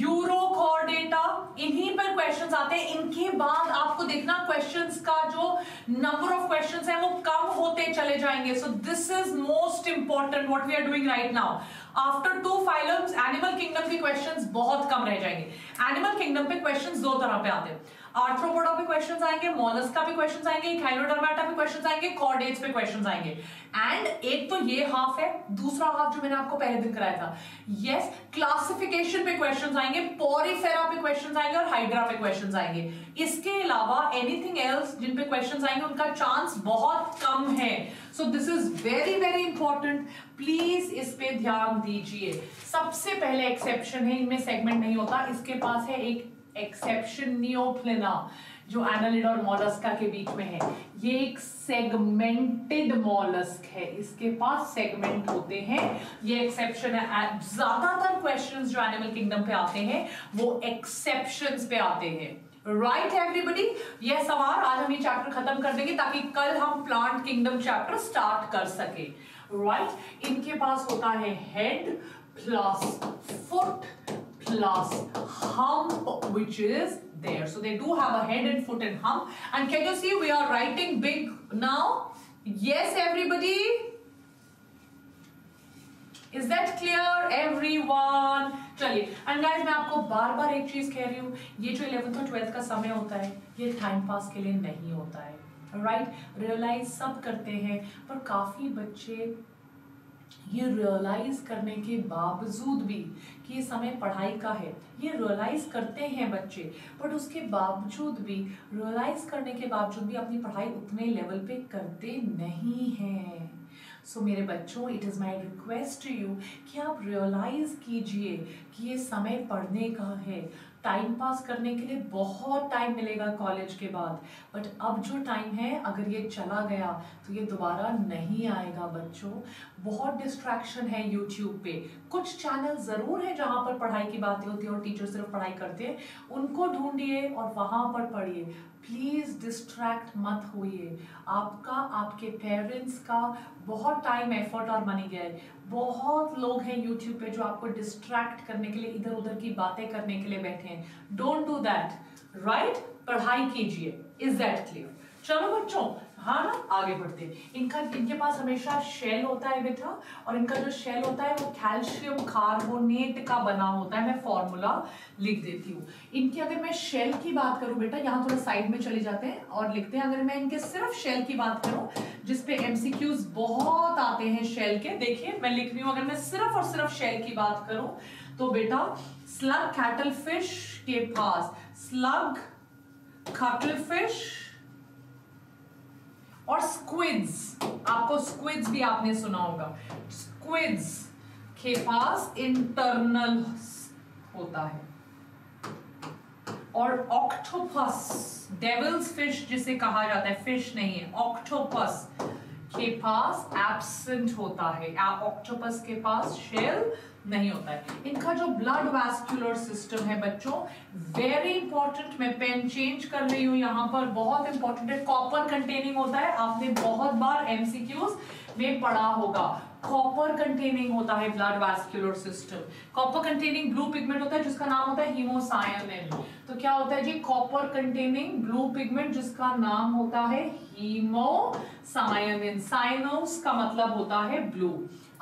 Urochordata, इन्हीं पर क्वेश्चंस आते हैं। इनके बाद आपको देखना क्वेश्चंस का जो नंबर ऑफ क्वेश्चंस है वो कम होते चले जाएंगे। So this is most important what we are doing right now. After 2 phylums animal kingdom के क्वेश्चंस बहुत कम रह जाएंगे। एनिमल किंगडम पे क्वेश्चंस दो तरह पे आते हैं, आर्थ्रोपोडा पे क्वेश्चंस आएंगे, मॉलस्का पे क्वेश्चंस आएंगे, इकाइनोडर्मेटा पे क्वेश्चंस आएंगे, कॉर्डेट्स पे क्वेश्चंस आएंगे। एंड एक तो ये हाफ है, दूसरा हाफ जो मैंने आपको पहले दिन कराया था, यस, क्लासिफिकेशन पे क्वेश्चंस आएंगे, पोरीफेरा पे क्वेश्चंस आएंगे और हाइड्रा पे क्वेश्चंस आएंगे। इसके अलावा एनीथिंग एल्स जिन पे क्वेश्चंस आएंगे उनका चांस बहुत कम है। So this is very very important, please इस पे ध्यान दीजिए। सबसे पहले एक्सेप्शन है, इनमें सेगमेंट नहीं होता, इसके पास है एक एक्सेप्शन नियोप्लिना जो एनालिड और मॉलस्का के बीच में है। ये एक सेगमेंटेड मॉलस्क है, इसके पास सेगमेंट होते हैं, ये एक्सेप्शन है। ज्यादातर क्वेश्चंस जो एनिमल किंगडम पे आते हैं वो एक्सेप्शंस पे आते हैं, राइट एवरीबडी। यह सवार आज हम ये चैप्टर खत्म कर देंगे ताकि कल हम प्लांट किंगडम चैप्टर स्टार्ट कर सके, राइट इनके पास होता है head plus foot plus hump which is there. So they do have a head and foot and hump. And can you see we are writing big now? Yes everybody, Is that clear everyone? चलिए and guys मैं आपको बार बार एक चीज कह रही हूँ, ये जो 11th और 12th का समय होता है ये टाइम पास के लिए नहीं होता है, राइट। रियलाइज सब करते हैं पर काफी बच्चे ये रियलाइज करने के बावजूद भी कि ये समय पढ़ाई का है, ये रियलाइज करते हैं बच्चे, बट उसके बावजूद भी, रियलाइज करने के बावजूद भी अपनी पढ़ाई उतने लेवल पे करते नहीं हैं। सो मेरे बच्चों it is my request to you कि आप रियलाइज़ कीजिए कि ये समय पढ़ने का है, टाइम पास करने के लिए बहुत टाइम मिलेगा कॉलेज के बाद, बट अब जो टाइम है अगर ये चला गया तो ये दोबारा नहीं आएगा बच्चों। बहुत डिस्ट्रैक्शन है यूट्यूब पे, कुछ चैनल ज़रूर है जहाँ पर पढ़ाई की बातें होती है और टीचर सिर्फ पढ़ाई करते हैं, उनको ढूंढिए और वहाँ पर पढ़िए। प्लीज़ डिस्ट्रैक्ट मत होइए, आपका, आपके पेरेंट्स का बहुत टाइम, एफर्ट और मनी गया है। बहुत लोग हैं यूट्यूब पे जो आपको डिस्ट्रैक्ट करने के लिए, इधर उधर की बातें करने के लिए बैठे हैं। Don't do that, right? पढ़ाई कीजिए। Is that clear? चलो बच्चों, हाँ ना, आगे बढ़ते हैं। इनके पास हमेशा शेल होता है बेटा, और इनका जो शेल होता है वो कैल्शियम कार्बोनेट का बना होता है। मैं फॉर्मूला लिख देती हूँ इनकी। अगर मैं शेल की बात करूँ बेटा, यहाँ थोड़ा साइड में चले जाते हैं और लिखते हैं। अगर मैं इनके सिर्फ शेल की बात करूँ, जिसपे MCQs बहुत आते हैं शेल के, देखिए मैं लिख रही हूँ, अगर मैं सिर्फ और सिर्फ शेल की बात करूँ तो बेटा स्लग कैटल फिश के पास, स्लग कैटल फिश और स्क्विड्स, आपको स्क्विड्स भी आपने सुना होगा, स्क्विड्स के पास इंटरनल होता है, और ऑक्टोपस, डेविल्स फिश जिसे कहा जाता है, फिश नहीं है, ऑक्टोपस के पास एब्सेंट होता है। ऑक्टोपस के पास शेल नहीं होता है। इनका जो ब्लड वैस्कुलर सिस्टम है बच्चों, वेरी इंपॉर्टेंट, मैं पेन चेंज कर रही हूँ यहाँ पर, बहुत इंपॉर्टेंट है। कॉपर कंटेनिंग होता है, आपने बहुत बार MCQs में पढ़ा होगा, कॉपर कंटेनिंग होता है blood vascular system. Copper containing blue pigment होता है जिसका नाम होता है हीमोसायनिन। तो क्या होता है जी, कॉपर कंटेनिंग ब्लू पिगमेंट जिसका नाम होता है हीमोसायनिन। साइनोस का मतलब होता है ब्लू।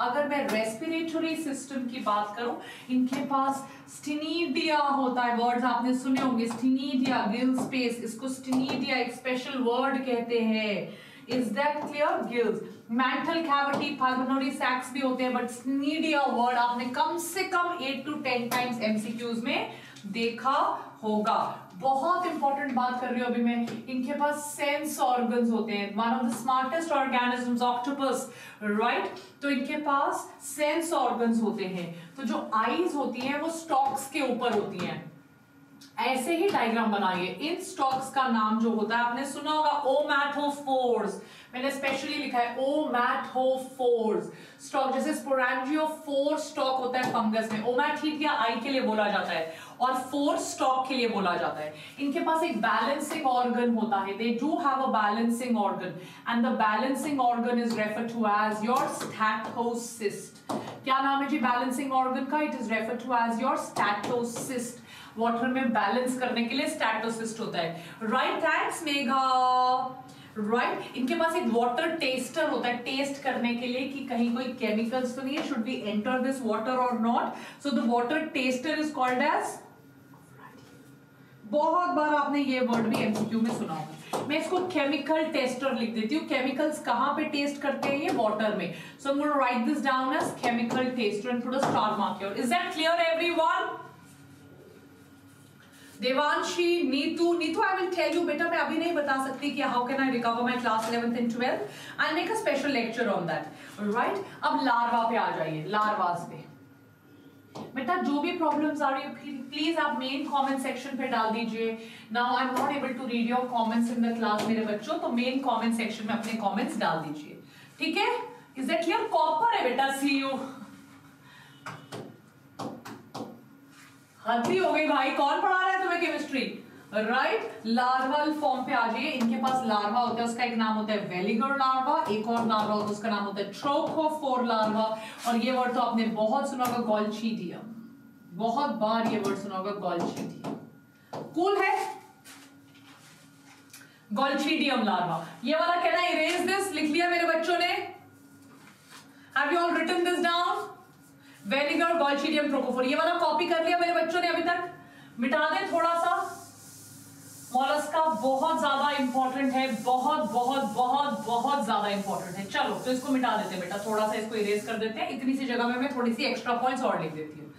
अगर मैं रेस्पिरेटरी सिस्टम की बात करूं, इनके पास स्टिनिडिया होता है। वर्ड्स आपने सुने होंगे, स्टिनिडिया, गिल स्पेस, इसको स्टिनिडिया एक स्पेशल वर्ड कहते हैं। Is that clear? Gills, mantle cavity, pulmonary sacs भी होते हैं, बट स्टिनिडिया वर्ड आपने कम से कम 8 to 10 टाइम्स MCQs में देखा होगा। बहुत इंपॉर्टेंट बात कर रही हूँ अभी मैं। इनके पास सेंस ऑर्गन्स होते हैं, one of the smartest organisms, octopus, right? तो इनके पास सेंस ऑर्गन्स होते हैं। तो जो आईज होती हैं वो स्टॉक्स के ऊपर होती हैं, ऐसे ही डायग्राम बनाइए। इन स्टॉक्स का नाम जो होता है आपने सुना होगा, ओमैटोफोर्स। मैंने स्पेशली लिखा है ओमैटोफोर्स स्टॉक, जैसे स्पोरेंजियोफोर स्टॉक होता है फंगस में, ओमैटिडिया आई के लिए बोला जाता है और फोर स्टॉक के लिए बोला जाता है। इनके पास एक बैलेंसिंग ऑर्गन होता है, they do have a balancing organ, and the balancing organ is refer to as your statocyst. क्या नाम है जी बैलेंसिंग ऑर्गन का? It is refer to as your statocyst. Water में बैलेंस करने के लिए स्टैटोसिस्ट होता है, राइट? Thanks Megha, right? इनके पास एक वाटर टेस्टर होता है, टेस्ट करने के लिए कि कहीं कोई केमिकल्स तो नहीं है, should be enter this water और not. So the water tester is called as, बहुत बार आपने ये वर्ड भी MCQ में सुना होगा। मैं इसको केमिकल टेस्टर लिख देती हूँ। केमिकल्स कहाँ पे टेस्ट करते हैं? ये वाटर में। So I am gonna write this down as chemical tester and put a star mark here. Is that clear everyone? Devanshi, Neetu, Neetu I will tell you बेटा, मैं अभी नहीं बता सकती कि how can I recover my class 11th and 12th, I make a special lecture on that, right? अब larva पे आ जाइए। लार्वास पे बेटा जो भी प्रॉब्लम्स आ रही है प्लीज आप मेन कमेंट सेक्शन पे डाल दीजिए। Now I am not able to read your comments in the class मेरे बच्चों, तो मेन कमेंट सेक्शन में अपने कमेंट्स डाल दीजिए, ठीक है? Is that clear? कॉपर है बेटा, सी यू। हद्दी हो गई भाई, कौन पढ़ा रहा है तुम्हें केमिस्ट्री, राइट? लार्वल फॉर्म पे आ जाइए। इनके पास लार्वा होता है, उसका एक नाम होता है वेलिगर लार्वा, एक और लार्वा होता है उसका नाम होता है ट्रोकोफोर लार्वा, और ये वर्ड तो आपने बहुत सुना होगा, गोल्चीडियम। बहुत बार ये वर्ड सुना होगा, गोल्चीडियम। कूल है गोल्चीडियम लार्वा। ये वाला कहना इरेज दिस, लिख लिया मेरे बच्चों ने? Have you all written this down? Veliger, glochidium, trochophore, ये वाला कॉपी कर लिया मेरे बच्चों ने अभी तक? मिटा दें थोड़ा सा। मोलस्का बहुत ज्यादा इंपॉर्टेंट है, बहुत बहुत बहुत बहुत ज्यादा इंपॉर्टेंट है। चलो तो इसको मिटा देते हैं बेटा, थोड़ा सा इसको इरेज कर देते हैं। इतनी सी जगह में मैं थोड़ी सी एक्स्ट्रा पॉइंट्स और लिख देती हूँ।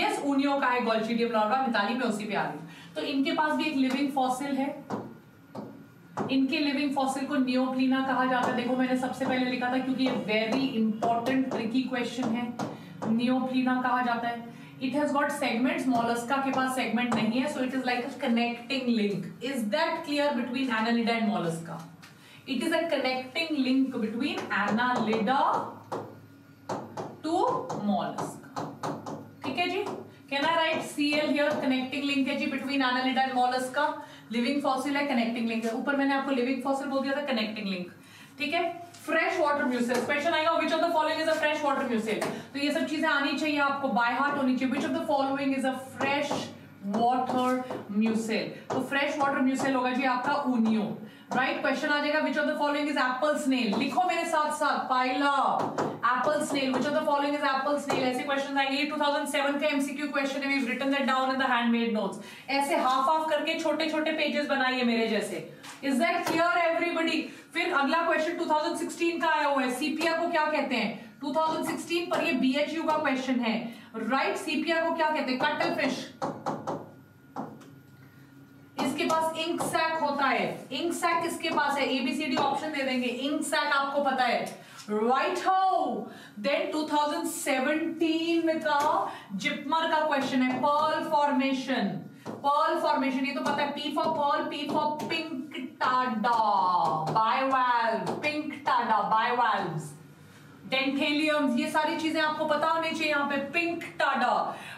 यस, ऊनियो का है गोल्चीडियम लार्वा, मिताली में उसी पे आ रही हूँ। तो इनके पास भी एक लिविंग फॉसिल है। इनके लिविंग फॉसिल को नियोपिलिना कहा जाता है। देखो मैंने सबसे पहले लिखा था क्योंकि ये वेरी इंपॉर्टेंट ट्रिकी क्वेश्चन है, नियोपिलिना कहा जाता है। It has got segments, Mollusca के पास सेगमेंट नहीं है, so it is like a connecting link. Is that clear between Annelida and Mollusca? It is a connecting link between Annelida to Mollusca. ठीक है जी. Can I write CL here? Connecting linkage between Annelida and Mollusca. Living fossil है, connecting link है. ऊपर मैंने आपको living fossil बोल दिया था, connecting link. ठीक है. Fresh water mussel. Question आएगा which of the following is a fresh water mussel? तो ये सब चीजें आनी चाहिए आपको, by heart होनी चाहिए. Which of the following is a fresh water mussel? तो fresh water mussel होगा जी आपका ऊनियो. राइट क्वेश्चन आ जाएगा which of the following is apple snail? लिखो मेरे साथ साथ पाइला apple snail. Which of the following is apple snail? ऐसे क्वेश्चन आएंगे. 2007 का MCQ क्वेश्चन है. We've written that down in the handmade notes. ऐसे हाफ हाफ करके छोटे छोटे पेजेस बनाइए मेरे जैसे. Is that clear everybody? फिर अगला क्वेश्चन 2016 का आया हुआ है. सीपीआर को क्या कहते हैं? 2016 पर ये बीएचयू का क्वेश्चन है. राइट, सीपीआर को क्या कहते हैं? कटलफिश. इसके पास इंक सैक होता है. इंक सैक किसके पास है? एबीसीडी ऑप्शन दे देंगे. इंक सैक आपको पता है. राइट हो. देन 2017 में का जिपमर का क्वेश्चन है. Perl formation. पर्ल फॉर्मेशन ये तो पता है. P for pearl, P for Pinctada bivalve. Pinctada bivalves, Dentaliums, ये सारी चीजें आपको पता होनी चाहिए यहाँ पे. Pinctada.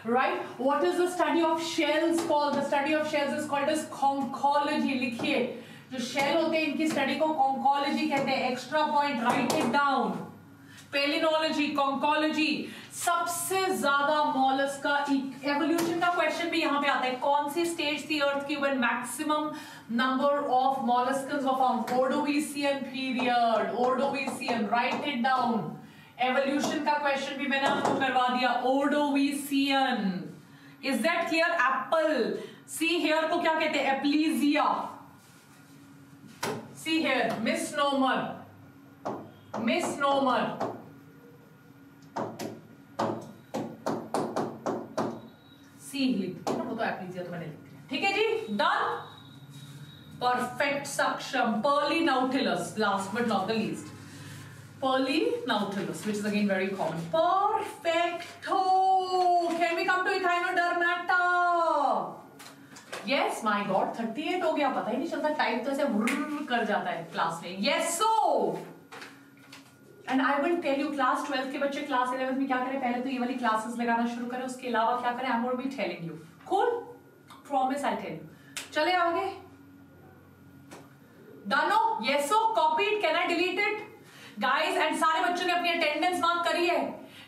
Right. What is the study of shells called? The study of shells is called as conchology. लिखिए, जो शेल होते हैं इनकी स्टडी को कॉन्कोलॉजी कहते हैं. Extra point, right it down. Palynology, conchology. सबसे ज्यादा मोलस्का एवोल्यूशन का क्वेश्चन भी यहाँ पे आता है. कौन सी स्टेज थी अर्थ की when maximum number of molluscans were found? Ordovician period. Ordovician, right it down. Evolution का क्वेश्चन भी मैंने आपको करवा दिया. Ordovician. Is that clear? Apple. Sea hare को क्या कहते हैं? एप्लीजिया. Sea hare misnomer. Misnomer. Sea लिखते हैं ना, वो तो एप्लीजिया तो मैंने लिखती है. ठीक है जी, done. Perfect Saksham. Pearly nautilus, last but not the least. Perlinautilus, which is again very common. Perfecto. Can we come to Echinodermata? Yes, my God, 38 हो गया, पता ही नहीं चलता. टाइम तो ऐसे वुर्र कर जाता है क्लास में. Yes, so. And I will tell you, class 12 के बच्चे class 11 में क्या करें? पहले तो ये वाली classes लगाना शुरू करें. उसके अलावा क्या करें? I'm going to be telling you. Cool? Promise I'll tell you. चले आगे. Done? Yes, so. Copied? Can I delete it? Guys, and सारे बच्चों ने अपनी अटेंडेंस मार्क करी है.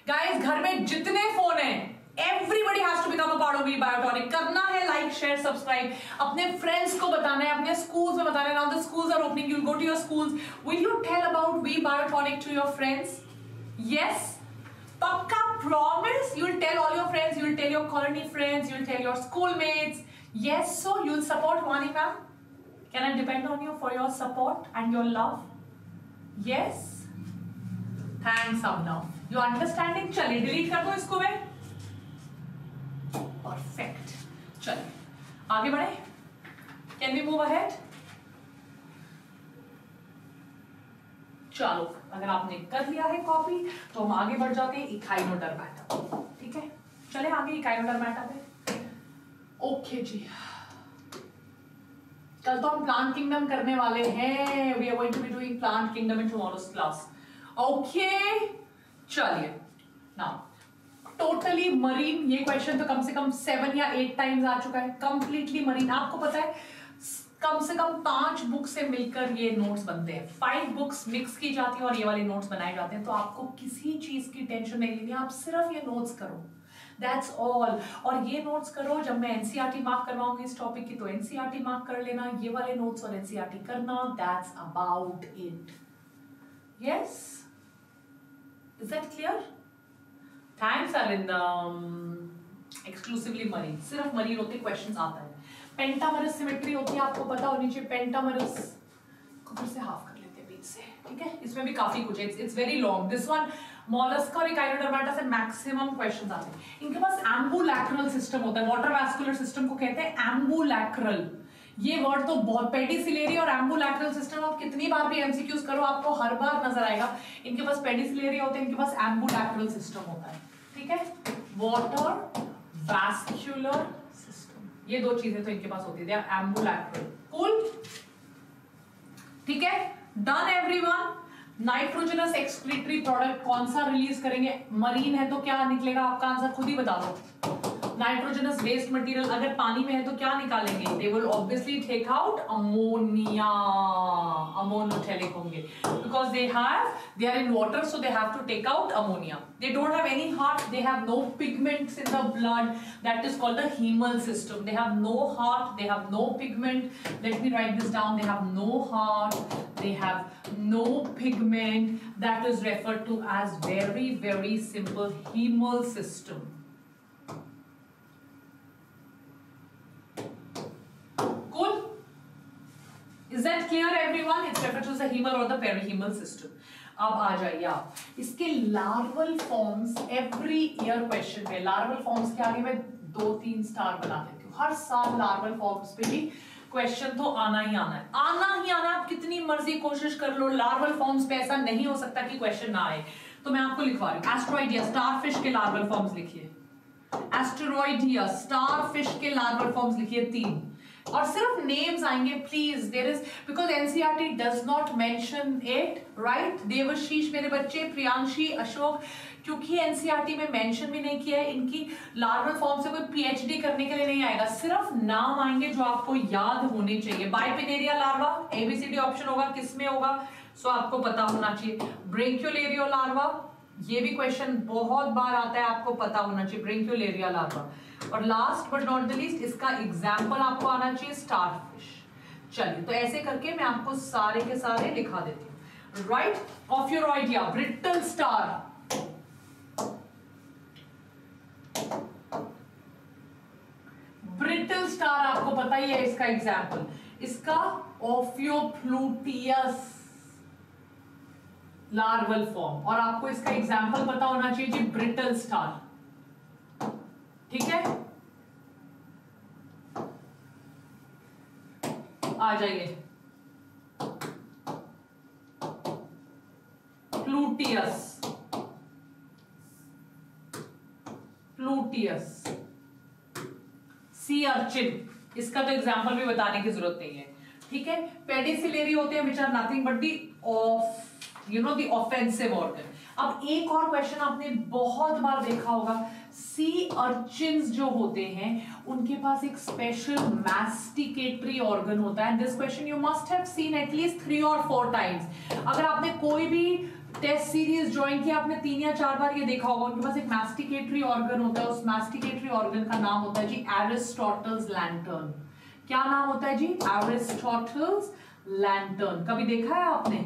गाइस, घर में जितने फोन हैं, everybody has to become a part of B Biotonic. करना है लाइक, शेयर, सब्सक्राइब. अपने फ्रेंड्स को बताना है, अपने स्कूल्स में बताना है. Now the schools are opening, you will go to your schools. Will you tell about B Biotonic to your friends? Yes, पक्का, promise. You will tell all your friends, you will tell your colony friends, you will tell your schoolmates. Yes, so you will support Vani ma'am. Can I depend on you for your support and your love? Yes, thanks. अब now you understanding. चलिए, delete कर दो इसको. मैं perfect. चलिए आगे बढ़े. Can we move ahead? चलो, अगर आपने कर लिया है कॉपी, तो हम आगे बढ़ जाते हैं इकाइनोडर्माटा. ठीक है, चले आगे इकाइनोडर्माटा पे. ओके जी, कल तो हम प्लांट किंगडम करने वाले हैं. We are going to be doing plant kingdom in tomorrow's class. Okay चलिए. नाउ टोटली मरीन, ये क्वेश्चन तो कम से कम 7 या 8 टाइम्स आ चुका है. Completely marine. आपको पता है कम से कम 5 बुक से मिलकर ये नोट्स बनते हैं. 5 बुक्स मिक्स की जाती है और ये वाले नोट्स बनाए जाते हैं. तो आपको किसी चीज की टेंशन नहीं लेनी. आप सिर्फ ये नोट्स करो, दैट्स ऑल. और ये नोट्स करो. जब मैं एनसीईआरटी मार्क करवाऊंगी इस टॉपिक की, तो एनसीईआरटी मार्क कर लेना. ये वाले नोट्स और एनसीईआरटी करना. That's about it. Yes, is that clear? Thanks, Arindam. Exclusively marine. सिर्फ marine होते questions आता है. Pentamerous symmetry होती है, आपको पता होनी चाहिए. Pentamerous को फिर से half कर लेते हैं बीच से. ठीक है, इसमें भी काफी कुछ है. It's very long. This one mollusca और echinodermata से maximum questions आते हैं. इनके पास ambulacral system होता है. Water vascular system को कहते हैं ambulacral. ये वर्ड तो बहुत. पेडिसिलेरी और एम्बुलैक्रल सिस्टम आप कितनी बार भी एमसीक्यूज करो, आपको हर बार नजर आएगा. इनके पास पेडिसिलेरी होते हैं, इनके पास एम्बुलैक्रल सिस्टम होता है. ठीक है, वाटर वैस्क्यूलर सिस्टम, ये दो चीजें तो इनके पास होती है, एम्बुलैक्रल। कूल, ठीक है, done everyone. Nitrogenous excretory product कौन सा रिलीज करेंगे? मरीन है तो क्या निकलेगा? आपका आंसर खुद ही बता दो। नाइट्रोजनस वेस्ट मटेरियल अगर पानी में है तो क्या निकालेंगे? They will obviously take out ammonia, ammonotelic होंगे, because they are in water, so they have to take out ammonia. They don't have any heart, they have no pigments in the blood, that is called the haemal system. They have no heart, they have no pigment, let me write this down, they have no heart, they have no pigment, that is referred to as very simple hemal system. Cool, is that clear everyone? It's referred to as the hemal or the perihemal system. अब आ जाइए आप इसके larval forms। every year question में larval forms के आगे मैं 2-3 star बना देती हूँ। हर साल larval forms पे भी क्वेश्चन तो आना ही आना है, आना ही आना। आप कितनी मर्जी कोशिश कर लो, लार्वल फॉर्म्स पे ऐसा नहीं हो सकता कि क्वेश्चन ना आए। तो मैं आपको लिखवा रही हूँ, एस्टेरोइडिया स्टारफिश के लार्वल फॉर्म्स लिखिए, एस्टेरोइडिया स्टारफिश के लार्वल फॉर्म्स लिखिए 3, और सिर्फ नेम्स आएंगे please. There is, because NCERT does not mention it, right? Devashish मेरे बच्चे, प्रियांशी, अशोक, क्योंकि एनसीईआरटी में मेंशन भी नहीं किया है, इनकी लार्वल फॉर्म से कोई पीएचडी करने के लिए नहीं आएगा। सिर्फ नाम आएंगे जो आपको याद होने चाहिए। बाइपिनेरिया लार्वा, एबीसीडी ऑप्शन होगा, किसमें होगा सो आपको पता होना चाहिए। ब्रेंक्योलेरियो लार्वा, ये भी क्वेश्चन बहुत बार आता है, आपको पता होना चाहिए ब्रेंक्योलेरिया लार्वा। और last but not the least, इसका एग्जाम्पल आपको आना चाहिए, स्टारफिश। चलिए, तो ऐसे करके मैं आपको सारे के सारे लिखा देती हूँ, right? Ophiuroidea, brittle star, brittle star आपको पता ही है इसका एग्जाम्पल। इसका ऑफियोफ्लूटियस लार्वल फॉर्म, और आपको इसका एग्जाम्पल पता होना चाहिए जी, ब्रिटल स्टार, ठीक है? आ जाइए, प्लूटियस, प्लूटियस, सी अर्चिन, इसका तो एग्जाम्पल भी बताने की जरूरत नहीं है, ठीक है? पेडिसिलेरी होते हैं which are nothing but the of, you know, the offensive organ. अब एक और क्वेश्चन आपने बहुत बार देखा होगा, सी अर्चिन्स जो होते हैं उनके पास एक स्पेशल मैस्टिकेटरी ऑर्गन होता है। This question you must have seen at least 3 or 4 times. अगर आपने कोई भी टेस्ट सीरीज ज्वाइन किया, आपने 3 या 4 बार ये देखा होगा, उनके पास एक मैस्टिकेटरी ऑर्गन होता है। उस मैस्टिकेटरी ऑर्गन का नाम होता है जी एरिस्टोटल्स लैंटर्न। क्या नाम होता है जी? Aristotle's lantern. कभी देखा है आपने?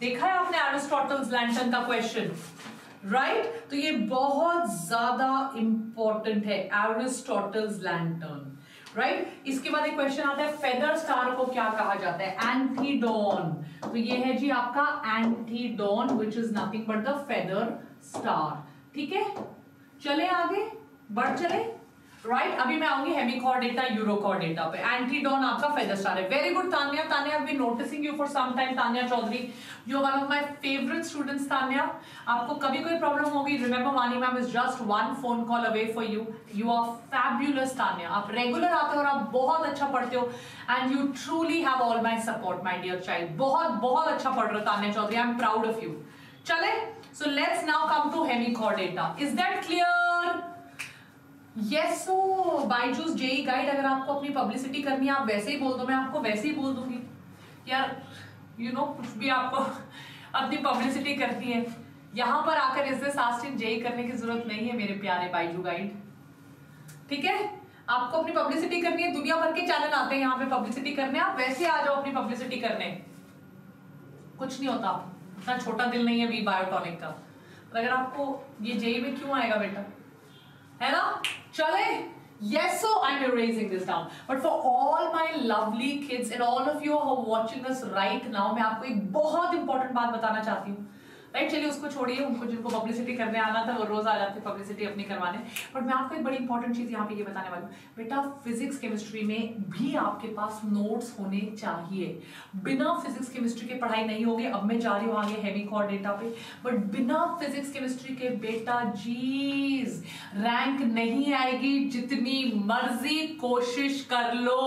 देखा है आपने एरिस्टोटल्स लैंटर्न का क्वेश्चन, राइट? तो ये बहुत ज्यादा इंपॉर्टेंट है, एरिस्टोटल्स लैंटर्न, राइट? इसके बाद एक क्वेश्चन आता है, फेदर स्टार को क्या कहा जाता है? एंटीडॉन। तो ये है जी आपका Antedon, which is nothing but the feather star, ठीक है? चले आगे बढ़ चले, राइट? अभी मैं आऊंगी हेमिकॉर्डेटा, यूरोकॉर्डेटा पे। एंटीडॉन आपका फेदर स्टार है। Very good Tanya, Tanya I have been noticing you for some time. Tanya Chaudhary, you are one of my favourite students. Tanya, आपको कभी कोई प्रॉब्लम होगी, remember Vani ma'am is just 1 phone call away for you. You are fabulous Tanya, आप regular आते हो और आप बहुत अच्छा पढ़ते हो, and you truly have all my support my dear child. बहुत बहुत अच्छा पढ़ रहे हो Tanya Chaudhary, I am proud of you. चले, so let's now come to Hemichordata. Is that clear? Yes, so Byju's JEE guide, अगर आपको अपनी पब्लिसिटी करनी है, आप वैसे ही बोल दो, मैं आपको वैसे ही बोल दूंगी यार, यू नो, कुछ भी आपको अपनी पब्लिसिटी करनी है यहाँ पर आकर, इससे सास्टिन जेई करने की जरूरत नहीं है मेरे प्यारे बायजू गाइड, ठीक है? आपको अपनी पब्लिसिटी करनी है, दुनिया भर के चैनल आते हैं यहाँ पे पब्लिसिटी करने, आप वैसे आ जाओ अपनी पब्लिसिटी करने, कुछ नहीं होता। इतना छोटा दिल नहीं है वी बायोटॉनिक का। तो अगर आपको ये जेई में क्यों आएगा बेटा, है ना? चले, yes, so I'm erasing this down. But for all my lovely kids and all of you who are watching us right now, मैं आपको एक बहुत important बात बताना चाहती हूँ। राइट, चलिए उसको छोड़िए, उनको जिनको पब्लिसिटी करने आना था वो रोज आ जाते पब्लिसिटी अपनी करवाने। बट मैं आपको एक बड़ी इंपॉर्टेंट चीज़ यहाँ पे ये बताने वाली हूँ, बेटा फिजिक्स केमिस्ट्री में भी आपके पास नोट्स होने चाहिए। बिना फिजिक्स केमिस्ट्री के पढ़ाई नहीं होगी। अब मैं जा रही हूँ आगे हेवी कॉर्ड डेटा पे, बट बिना फिजिक्स केमिस्ट्री के बेटा जीज रैंक नहीं आएगी, जितनी मर्जी कोशिश कर लो।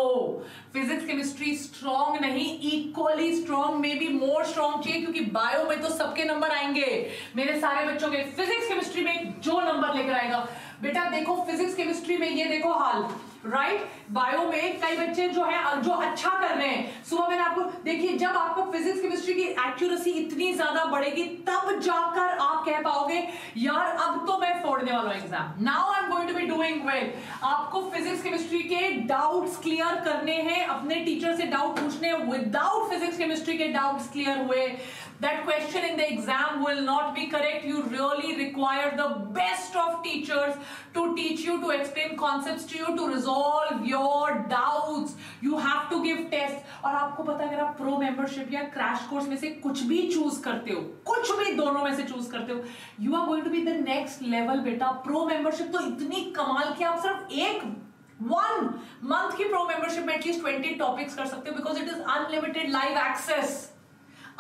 फिजिक्स केमिस्ट्री स्ट्रॉन्ग नहीं, इक्वली स्ट्रॉन्ग में भी मोर स्ट्रॉन्ग चाहिए, क्योंकि बायो में तो सबके नंबर आएंगे। मेरे सारे बच्चों के फिजिक्स केमिस्ट्री में जो नंबर लेकर आएगा, बेटा देखो फिजिक्स केमिस्ट्री में ये देखो हाल, राइट। बायो में कई बच्चे जो है जो अच्छा कर रहे हैं। सुबह मैंने आपको देखिए, जब आपको फिजिक्स केमिस्ट्री की एक्यूरेसी इतनी ज्यादा बढ़ेगी तब जाकर आप कह पाओगे यार अब तो मैं फोड़ने वाला हूं exam, now I am going to be doing well. आपको फिजिक्स केमिस्ट्री के डाउट्स क्लियर करने हैं, अपने टीचर से डाउट पूछने। विदाउट फिजिक्स केमिस्ट्री के डाउट्स क्लियर हुए, that question in the exam will not be correct. You really require the best of teachers to teach you, to explain concepts to you, to resolve your doubts. You have to give tests. और आपको पता है अगर आप pro membership या crash course में से कुछ भी choose करते हो, कुछ भी दोनों में से choose करते हो, you are going to be the next level बेटा। pro membership तो इतनी कमाल की, आप सिर्फ एक 1 month की pro membership में at least 20 topics कर सकते हो, because it is unlimited live access.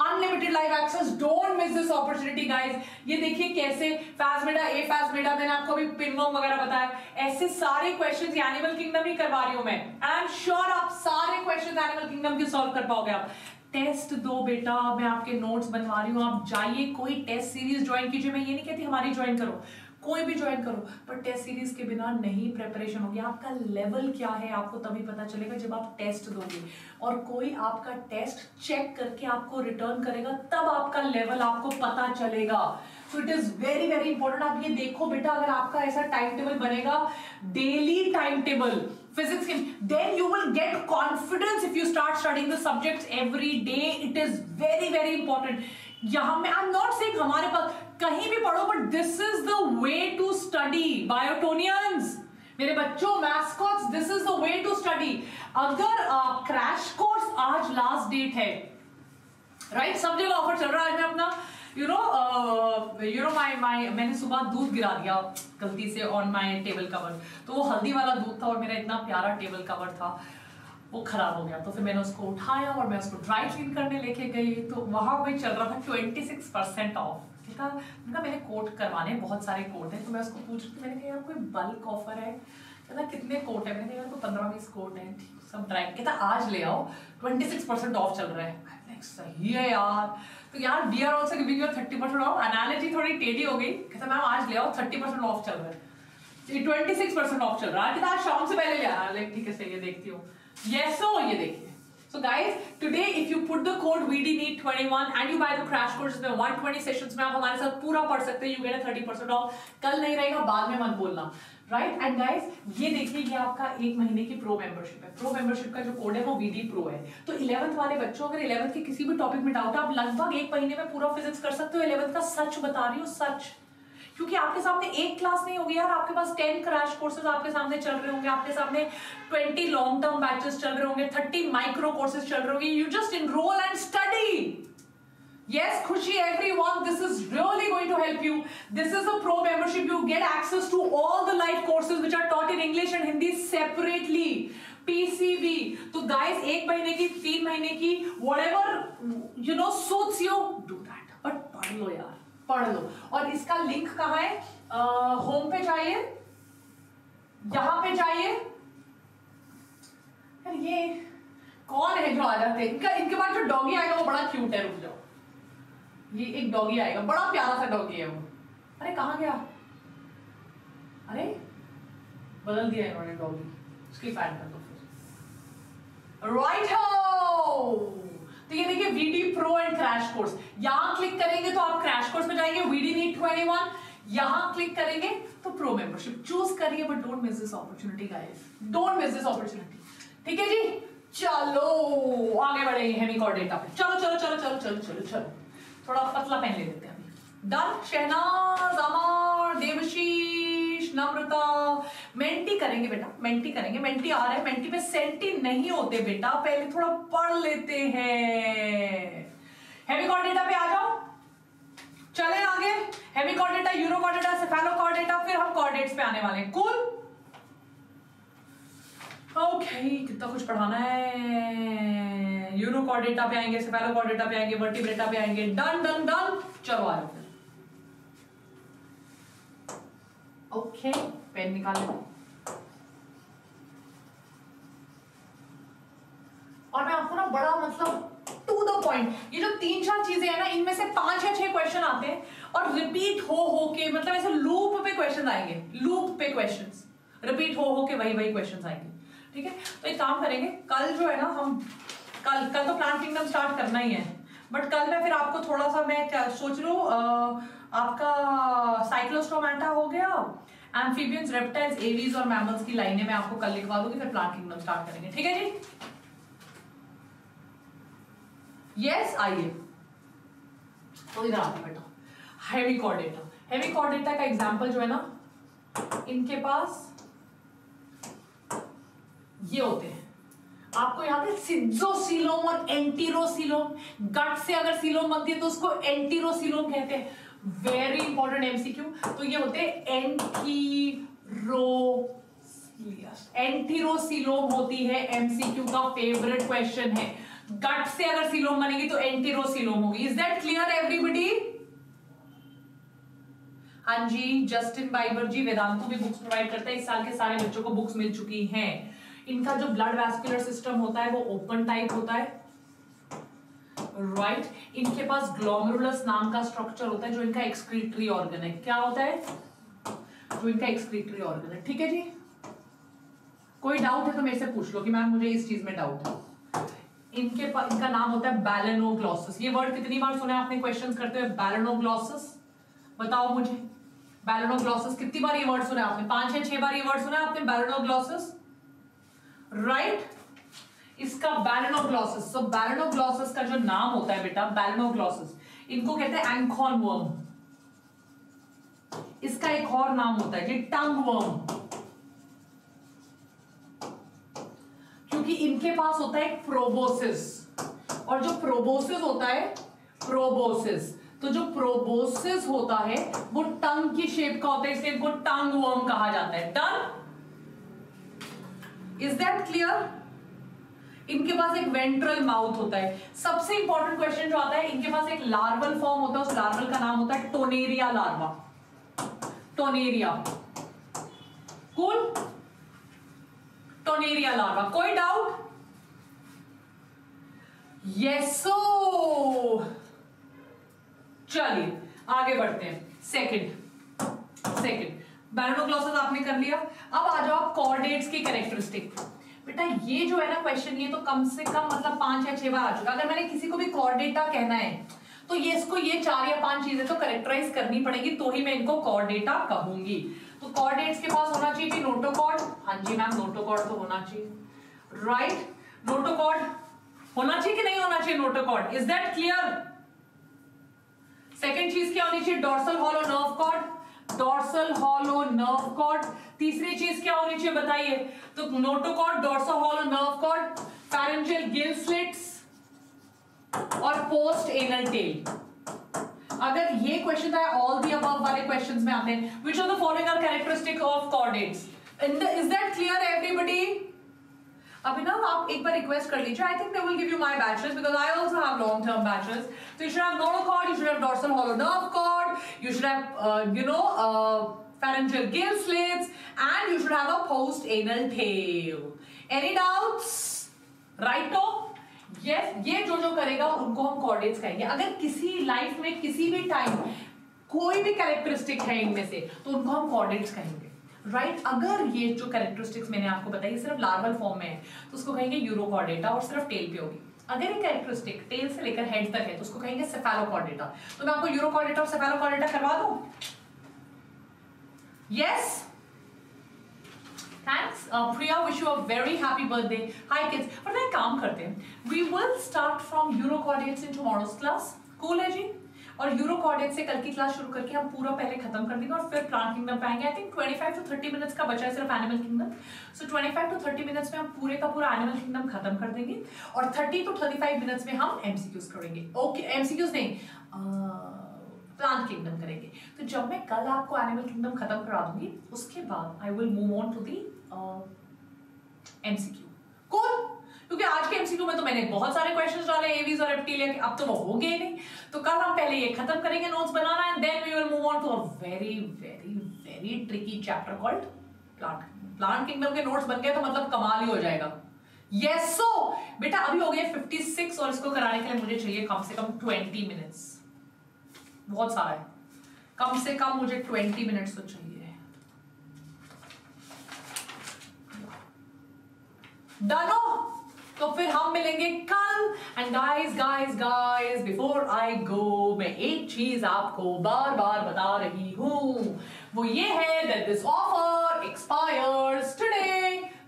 Unlimited live access, don't miss this opportunity guys. ये देखिए कैसे फास्मेडा, ए फास्मेडा, मैंने आपको अभी पिनवॉम वगैरह बताया, ऐसे सारे क्वेश्चंस एनिमल किंगडम ही करवा रही हूं मैं। आई एम श्योर आप सारे क्वेश्चंस एनिमल किंगडम के सॉल्व कर पाओगे। आप टेस्ट दो बेटा, मैं आपके नोट्स बनवा रही हूँ, आप जाइए कोई टेस्ट सीरीज ज्वाइन कीजिए। मैं ये नहीं कहती हमारी ज्वाइन करो, कोई भी ज्वाइन करो, पर टेस्ट सीरीज के बिना नहीं प्रेपरेशन होगी। आपका लेवल क्या है आपको तभी पता चलेगा जब आप टेस्ट दोगे, और कोई आपका टेस्ट चेक करके आपको रिटर्न करेगा तब आपका लेवल आपको पता चलेगा। So it is very very important. आप ये देखो बेटा, अगर आपका ऐसा टाइम टेबल बनेगा, daily time table physics, then you will get confidence if you start studying the subjects every day. It is very very important. यहाँ मैं I'm not saying हमारे पास कहीं भी पढ़ो, but this is the way to study. Biotonians, मेरे बच्चों, mascots, this is the way to study. अगर crash course आज last date है, right? सब जगह ऑफर चल रहा है। मैं अपना मैंने सुबह दूध गिरा दिया गलती से ऑन माई टेबल कवर, तो वो हल्दी वाला दूध था और मेरा इतना प्यारा टेबल कवर था, वो खराब हो गया। तो फिर मैंने उसको उठाया और मैं उसको ड्राई क्लीन करने लेके गई, तो वहाँ पे चल रहा था 26% ऑफ। ठीक है, मैंने कोट करवाने, बहुत सारे कोट हैं, तो मैं उसको पूछ रही थी, मैंने कहा यार कोई बल्क ऑफर है? कहता कितने कोट है? मैंने कहा यार 15-20 कोट है, सब ड्राई। कहता आज ले आओ, 26% ऑफ चल रहा है। सही है यार, तो यार we are also giving you 30% off. Analogy थोड़ी टेढ़ी हो गई। कहता मैम आज ले आओ, 30% ऑफ चल रहा है, 26% ऑफ चल रहा है, आज शाम से पहले ले आ। लाइक ठीक है सही है, देखती हूँ। यस सो ये देखिए। So guys, today if you put the code VDNEET21 and you buy the crash course में 120 sessions में आप हमारे साथ पूरा पढ़ सकते हैं। You get a 30% off. कल नहीं रहेगा, बाद में मत बोलना, right? And guys, ये देखिए, ये आपका 1 महीने की pro membership है। Pro membership का जो कोड है वो VDPRO है। तो 11th वाले बच्चों, अगर 11th के किसी भी टॉपिक में डाउट है, आप लगभग 1 महीने में पूरा फिजिक्स कर सकते हो। 11th का सच बता रही हूँ, सच, क्योंकि आपके सामने एक क्लास नहीं होगी यार, आपके पास 10 क्रैश कोर्सेज आपके सामने चल रहे होंगे, आपके सामने 20 लॉन्ग टर्म बैचेस चल रहे होंगे, 30 माइक्रो कोर्सेज चल रहे होंगे। You just enrol and study. Yes Khushi everyone, this is really going to help you. This is a pro membership, you get access to all the live courses which are taught in English and Hindi separately, PCB। तो guys 1 महीने की, 3 महीने की, whatever you know suits you, do that, but पढ़ लो यार, पढ़ लो। और इसका लिंक कहाँ है? होम पे जाइए, यहाँ पे जाइए। ये कौन है जो आ जाते हैं? इनके बाद जो डॉगी आएगा वो बड़ा क्यूट है, रुक जाओ। ये एक डॉगी आएगा, बड़ा प्यारा सा डॉगी है वो। अरे कहाँ गया? अरे बदल दिया इन्होंने डॉगी, उसकी फैन कर दो फिर, राइट हो। तो ये देखिए VD Pro and crash course, यहाँ क्लिक करेंगे तो आप क्रैश कोर्स में जाएंगे, VDNEET21 यहाँ क्लिक करेंगे तो प्रो मेंबरशिप चूज करिए। But don't miss this opportunity guys, don't miss this opportunity. ठीक है जी, चलो आगे बढ़े हेमी कॉर्ड डेटा पे। चलो चलो चलो चलो चलो चलो चलो, थोड़ा पतला पहन ले लेते हैं अभी। डन, शहनाज, अमर, देवशीष, नम्रता, मेंटी करेंगे बेटा, मेंटी करेंगे। मेंटी आ रहा है, मेंटी पे सेंटी नहीं होते बेटा, पहले थोड़ा पढ़ लेते हैं। हैवी कॉर्ड डेटा पे आ जाओ। यूरोकॉर्डेटा, सेफेलोकॉर्डेटा, फिर हम कॉर्डेट्स पे आने वाले हैं। कूल? ओके, कितना कुछ पढ़ाना है। यूरोकॉर्डेटा पे आएंगे, सेफेलोकॉर्डेटा पे आएंगे, वर्टिब्रेटा पे आएंगे। डन डन डन, चलो आ जाओ। ओके, पेन निकाल लें। और मैं आपको ना बड़ा मतलब टू द पॉइंट, ये जो तीन चार चीजें हैं ना, इनमें से पांच या छह क्वेश्चन आते हैं और रिपीट हो के, मतलब ऐसे लूप पे क्वेश्चन आएंगे, लूप पे क्वेश्चंस रिपीट हो के वही क्वेश्चंस आएंगे। ठीक है, तो एक काम करेंगे, कल जो है ना हम कल तो प्लांट किंगडम स्टार्ट करना ही है, बट कल मैं फिर आपको थोड़ा सा मैं सोच लूँ, आपका साइक्लोस्टोमेटा हो गया, एम्फीबियंस, रेप्टाइल्स, एवीज और मैमल्स की लाइनें मैं आपको कल लिखवा दूंगी, फिर प्लांट किंगडम स्टार्ट करेंगे। ठीक है जी, यस आइए। तो इधर आते बेटा, हेवी कॉर्डेटा, हेवी कॉर्डेटा का एग्जाम्पल जो है ना, इनके पास ये होते हैं। आपको यहाँ पे सिज़ोसीलोम और एंटीरोसीलोम, गट से अगर सीलोम बनती है तो उसको एंटीरोसीलोम कहते हैं। Very important MCQ. तो ये होते हैं एंटीरोसीलोम होती है, एमसीक्यू का फेवरेट क्वेश्चन है। गट से अगर सीलोम बनेगी तो एंटीरोसीलोम होगी। Is that clear everybody? हाँ जी, जस्टिन बाइबर जी, वेदांतु भी बुक्स प्रोवाइड करता है, इस साल के सारे बच्चों को बुक्स मिल चुकी हैं। इनका जो ब्लड वैस्कुलर सिस्टम होता है वो ओपन टाइप होता है, राइट। इनके पास ग्लोमेरुलस नाम का स्ट्रक्चर होता है जो इनका एक्सक्रीटरी ऑर्गन है। क्या होता है? जो इनका एक्सक्रीटरी ऑर्गन है। ठीक है जी, कोई डाउट है तो मेरे से पूछ लो कि मैम मुझे इस चीज में डाउट है। इनका नाम होता है बैलेनोग्लॉसस। ये वर्ड कितनी बार सुना है आपने क्वेश्चंस करते हुए? बैलेनोग्लॉसस, बताओ मुझे, बैलेनोग्लॉसस कितनी बार ये वर्ड सुना है आपने? 5 या 6 बार ये वर्ड सुना है आपने, बैलेनोग्लॉसस, राइट। इसका बैलेनोग्लॉसस, सो बैलेनोग्लॉसस का जो नाम होता है बेटा, बैलेनोग्लॉसस, इनको कहते हैं एंकॉन वर्म। इसका एक और नाम होता है जी टंग वर्म, क्योंकि इनके पास होता है प्रोबोसिस, और जो प्रोबोसिस होता है, प्रोबोसिस, तो जो प्रोबोसिस होता है वो टंग की शेप का होता है, इसलिए इनको टंग वर्म कहा जाता है। Done, is that clear? इनके पास एक वेंट्रल माउथ होता है। सबसे इंपॉर्टेंट क्वेश्चन जो आता है, इनके पास एक लार्वल फॉर्म होता है, उस लार्वल का नाम होता है tornaria larva, tornaria. Cool? Tornaria larva, कोई डाउट? येसो, चलिए आगे बढ़ते हैं। सेकंड बैलेनोग्लॉसस आपने कर लिया। अब आ जाओ आप कॉर्डेट्स की कैरेक्टरिस्टिक। बेटा ये जो है ना क्वेश्चन, ये तो कम से कम मतलब 5 या 6 बार आ चुका। अगर मैंने किसी को भी कॉर्डेटा कहना है तो ये इसको ये 4 या 5 चीजें तो करेक्टराइज करनी पड़ेगी, तो ही मैं इनको कॉर्डेटा कहूंगी। तो कॉर्डेट्स के पास होना चाहिए कि नोटोकॉर्ड, हाँ जी मैम नोटोकॉर्ड तो होना चाहिए, राइट। नोटोकॉर्ड होना चाहिए कि नहीं होना चाहिए notochord? Is that clear? Second चीज क्या होनी चाहिए? Dorsal hollow nerve cord, dorsal hollow nerve cord. तीसरी चीज क्या होनी चाहिए बताइए? तो notochord, dorsal hollow nerve cord, pharyngeal gill slits और पोस्ट एनल टेल। अगर ये क्वेश्चन आए, ऑल दी अबव वाले क्वेश्चंस में आते हैं, which of the following are characteristic of chordates? Is that clear everybody? अभी ना आप एक बार रिक्वेस्ट कर लीजिए, I think they will give you my batches because I also have long term batches. So you should have notochord, you should have dorsal hollow nerve cord, you should have pharyngeal gill slits and you should have a post anal tail. Any doubts? Right हो? Yes, ये जो जो करेगा उनको हम chordates कहेंगे। अगर किसी लाइफ में किसी भी टाइम कोई भी कैरेक्टरिस्टिक है इनमें से तो उनको हम कॉर्डेट्स कहेंगे, राइट। अगर ये जो कैरेक्टरिस्टिक्स मैंने आपको बताई सिर्फ लार्वल फॉर्म में है तो उसको कहेंगे यूरोकॉर्डेटा और सिर्फ टेल पे होगी। अगर ये कैरेक्टरिस्टिक टेल से लेकर हेड तक है तो उसको कहेंगे सेफेलोकॉर्डेटा। तो मैं आपको यूरोकॉर्डेटा और सेफेलोकॉर्डेटा करवा दूं? Yes, thanks Priya, wish you a very happy birthday. Hi kids, but na kaam karte hain, we will start from urochordates in tomorrow's class. Cool hai ji? Aur urochordates se kal ki class shuru karke hum pura pehle khatam kar denge aur fir plant kingdom pe aayenge. I think 25 to 30 minutes ka bacha hai sirf animal kingdom, so 25 to 30 minutes mein hum pure ka pura animal kingdom khatam kar denge aur 30 to 35 minutes mein hum mcqs karenge. Okay, mcqs nahi, plant kingdom करेंगे. तो जब मैं कल आपको animal kingdom खत्म करा दूंगी उसके बाद I will move on to the MCQ. Cool, क्योंकि आज के एमसीक्यू में तो मैंने बहुत सारे क्वेश्चंस डाले एवीज और रेप्टिलिया के, अब तो वो हो गए नहीं. तो कल हम पहले ये खत्म करेंगे नोट्स बनाना and then we will move on to a very very very tricky chapter called plant kingdom. के नोट्स बन गए तो मतलब कमाल ही हो जाएगा. यस सो बेटा अभी हो गए 56 और इसको कराने के लिए मुझे चाहिए कम से कम 20 मिनट्स. बहुत सारा है, कम से कम मुझे 20 मिनट्स तो चाहिए. डन हो तो फिर हम मिलेंगे कल. And guys guys guys before I go मैं एक चीज आपको बार बार बता रही हूं, वो ये है that this offer expires today.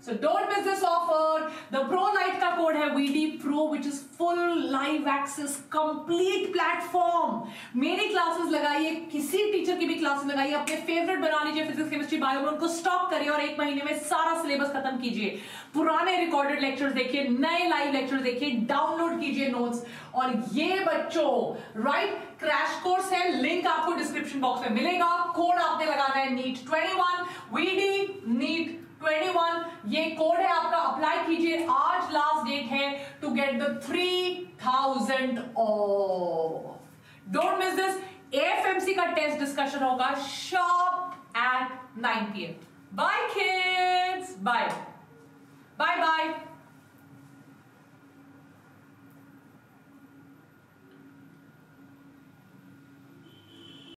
So don't miss this offer. The Pro Lite का कोड है VD Pro, which is full live access, complete platform. मेरी क्लासेस लगाइए, किसी टीचर की भी क्लासेस लगाइए, अपने फेवरेट बना लीजिए फिजिक्स केमिस्ट्री बायो में, उनको स्टॉप करिए और एक महीने में सारा सिलेबस खत्म कीजिए. पुराने रिकॉर्डेड लेक्चर्स देखिए, नए लाइव लेक्चर्स देखिए, डाउनलोड कीजिए नोट्स. और ये बच्चों राइट क्रैश कोर्स है, लिंक आपको डिस्क्रिप्शन बॉक्स में मिलेगा. कोड आपने लगाना है नीट 21 VD नीट 21. ये कोड है आपका, अप्लाई कीजिए. आज लास्ट डेट है to get the 3000 off. Don't miss this. AFMC का टेस्ट डिस्कशन होगा sharp at 9 PM. Bye kids, bye.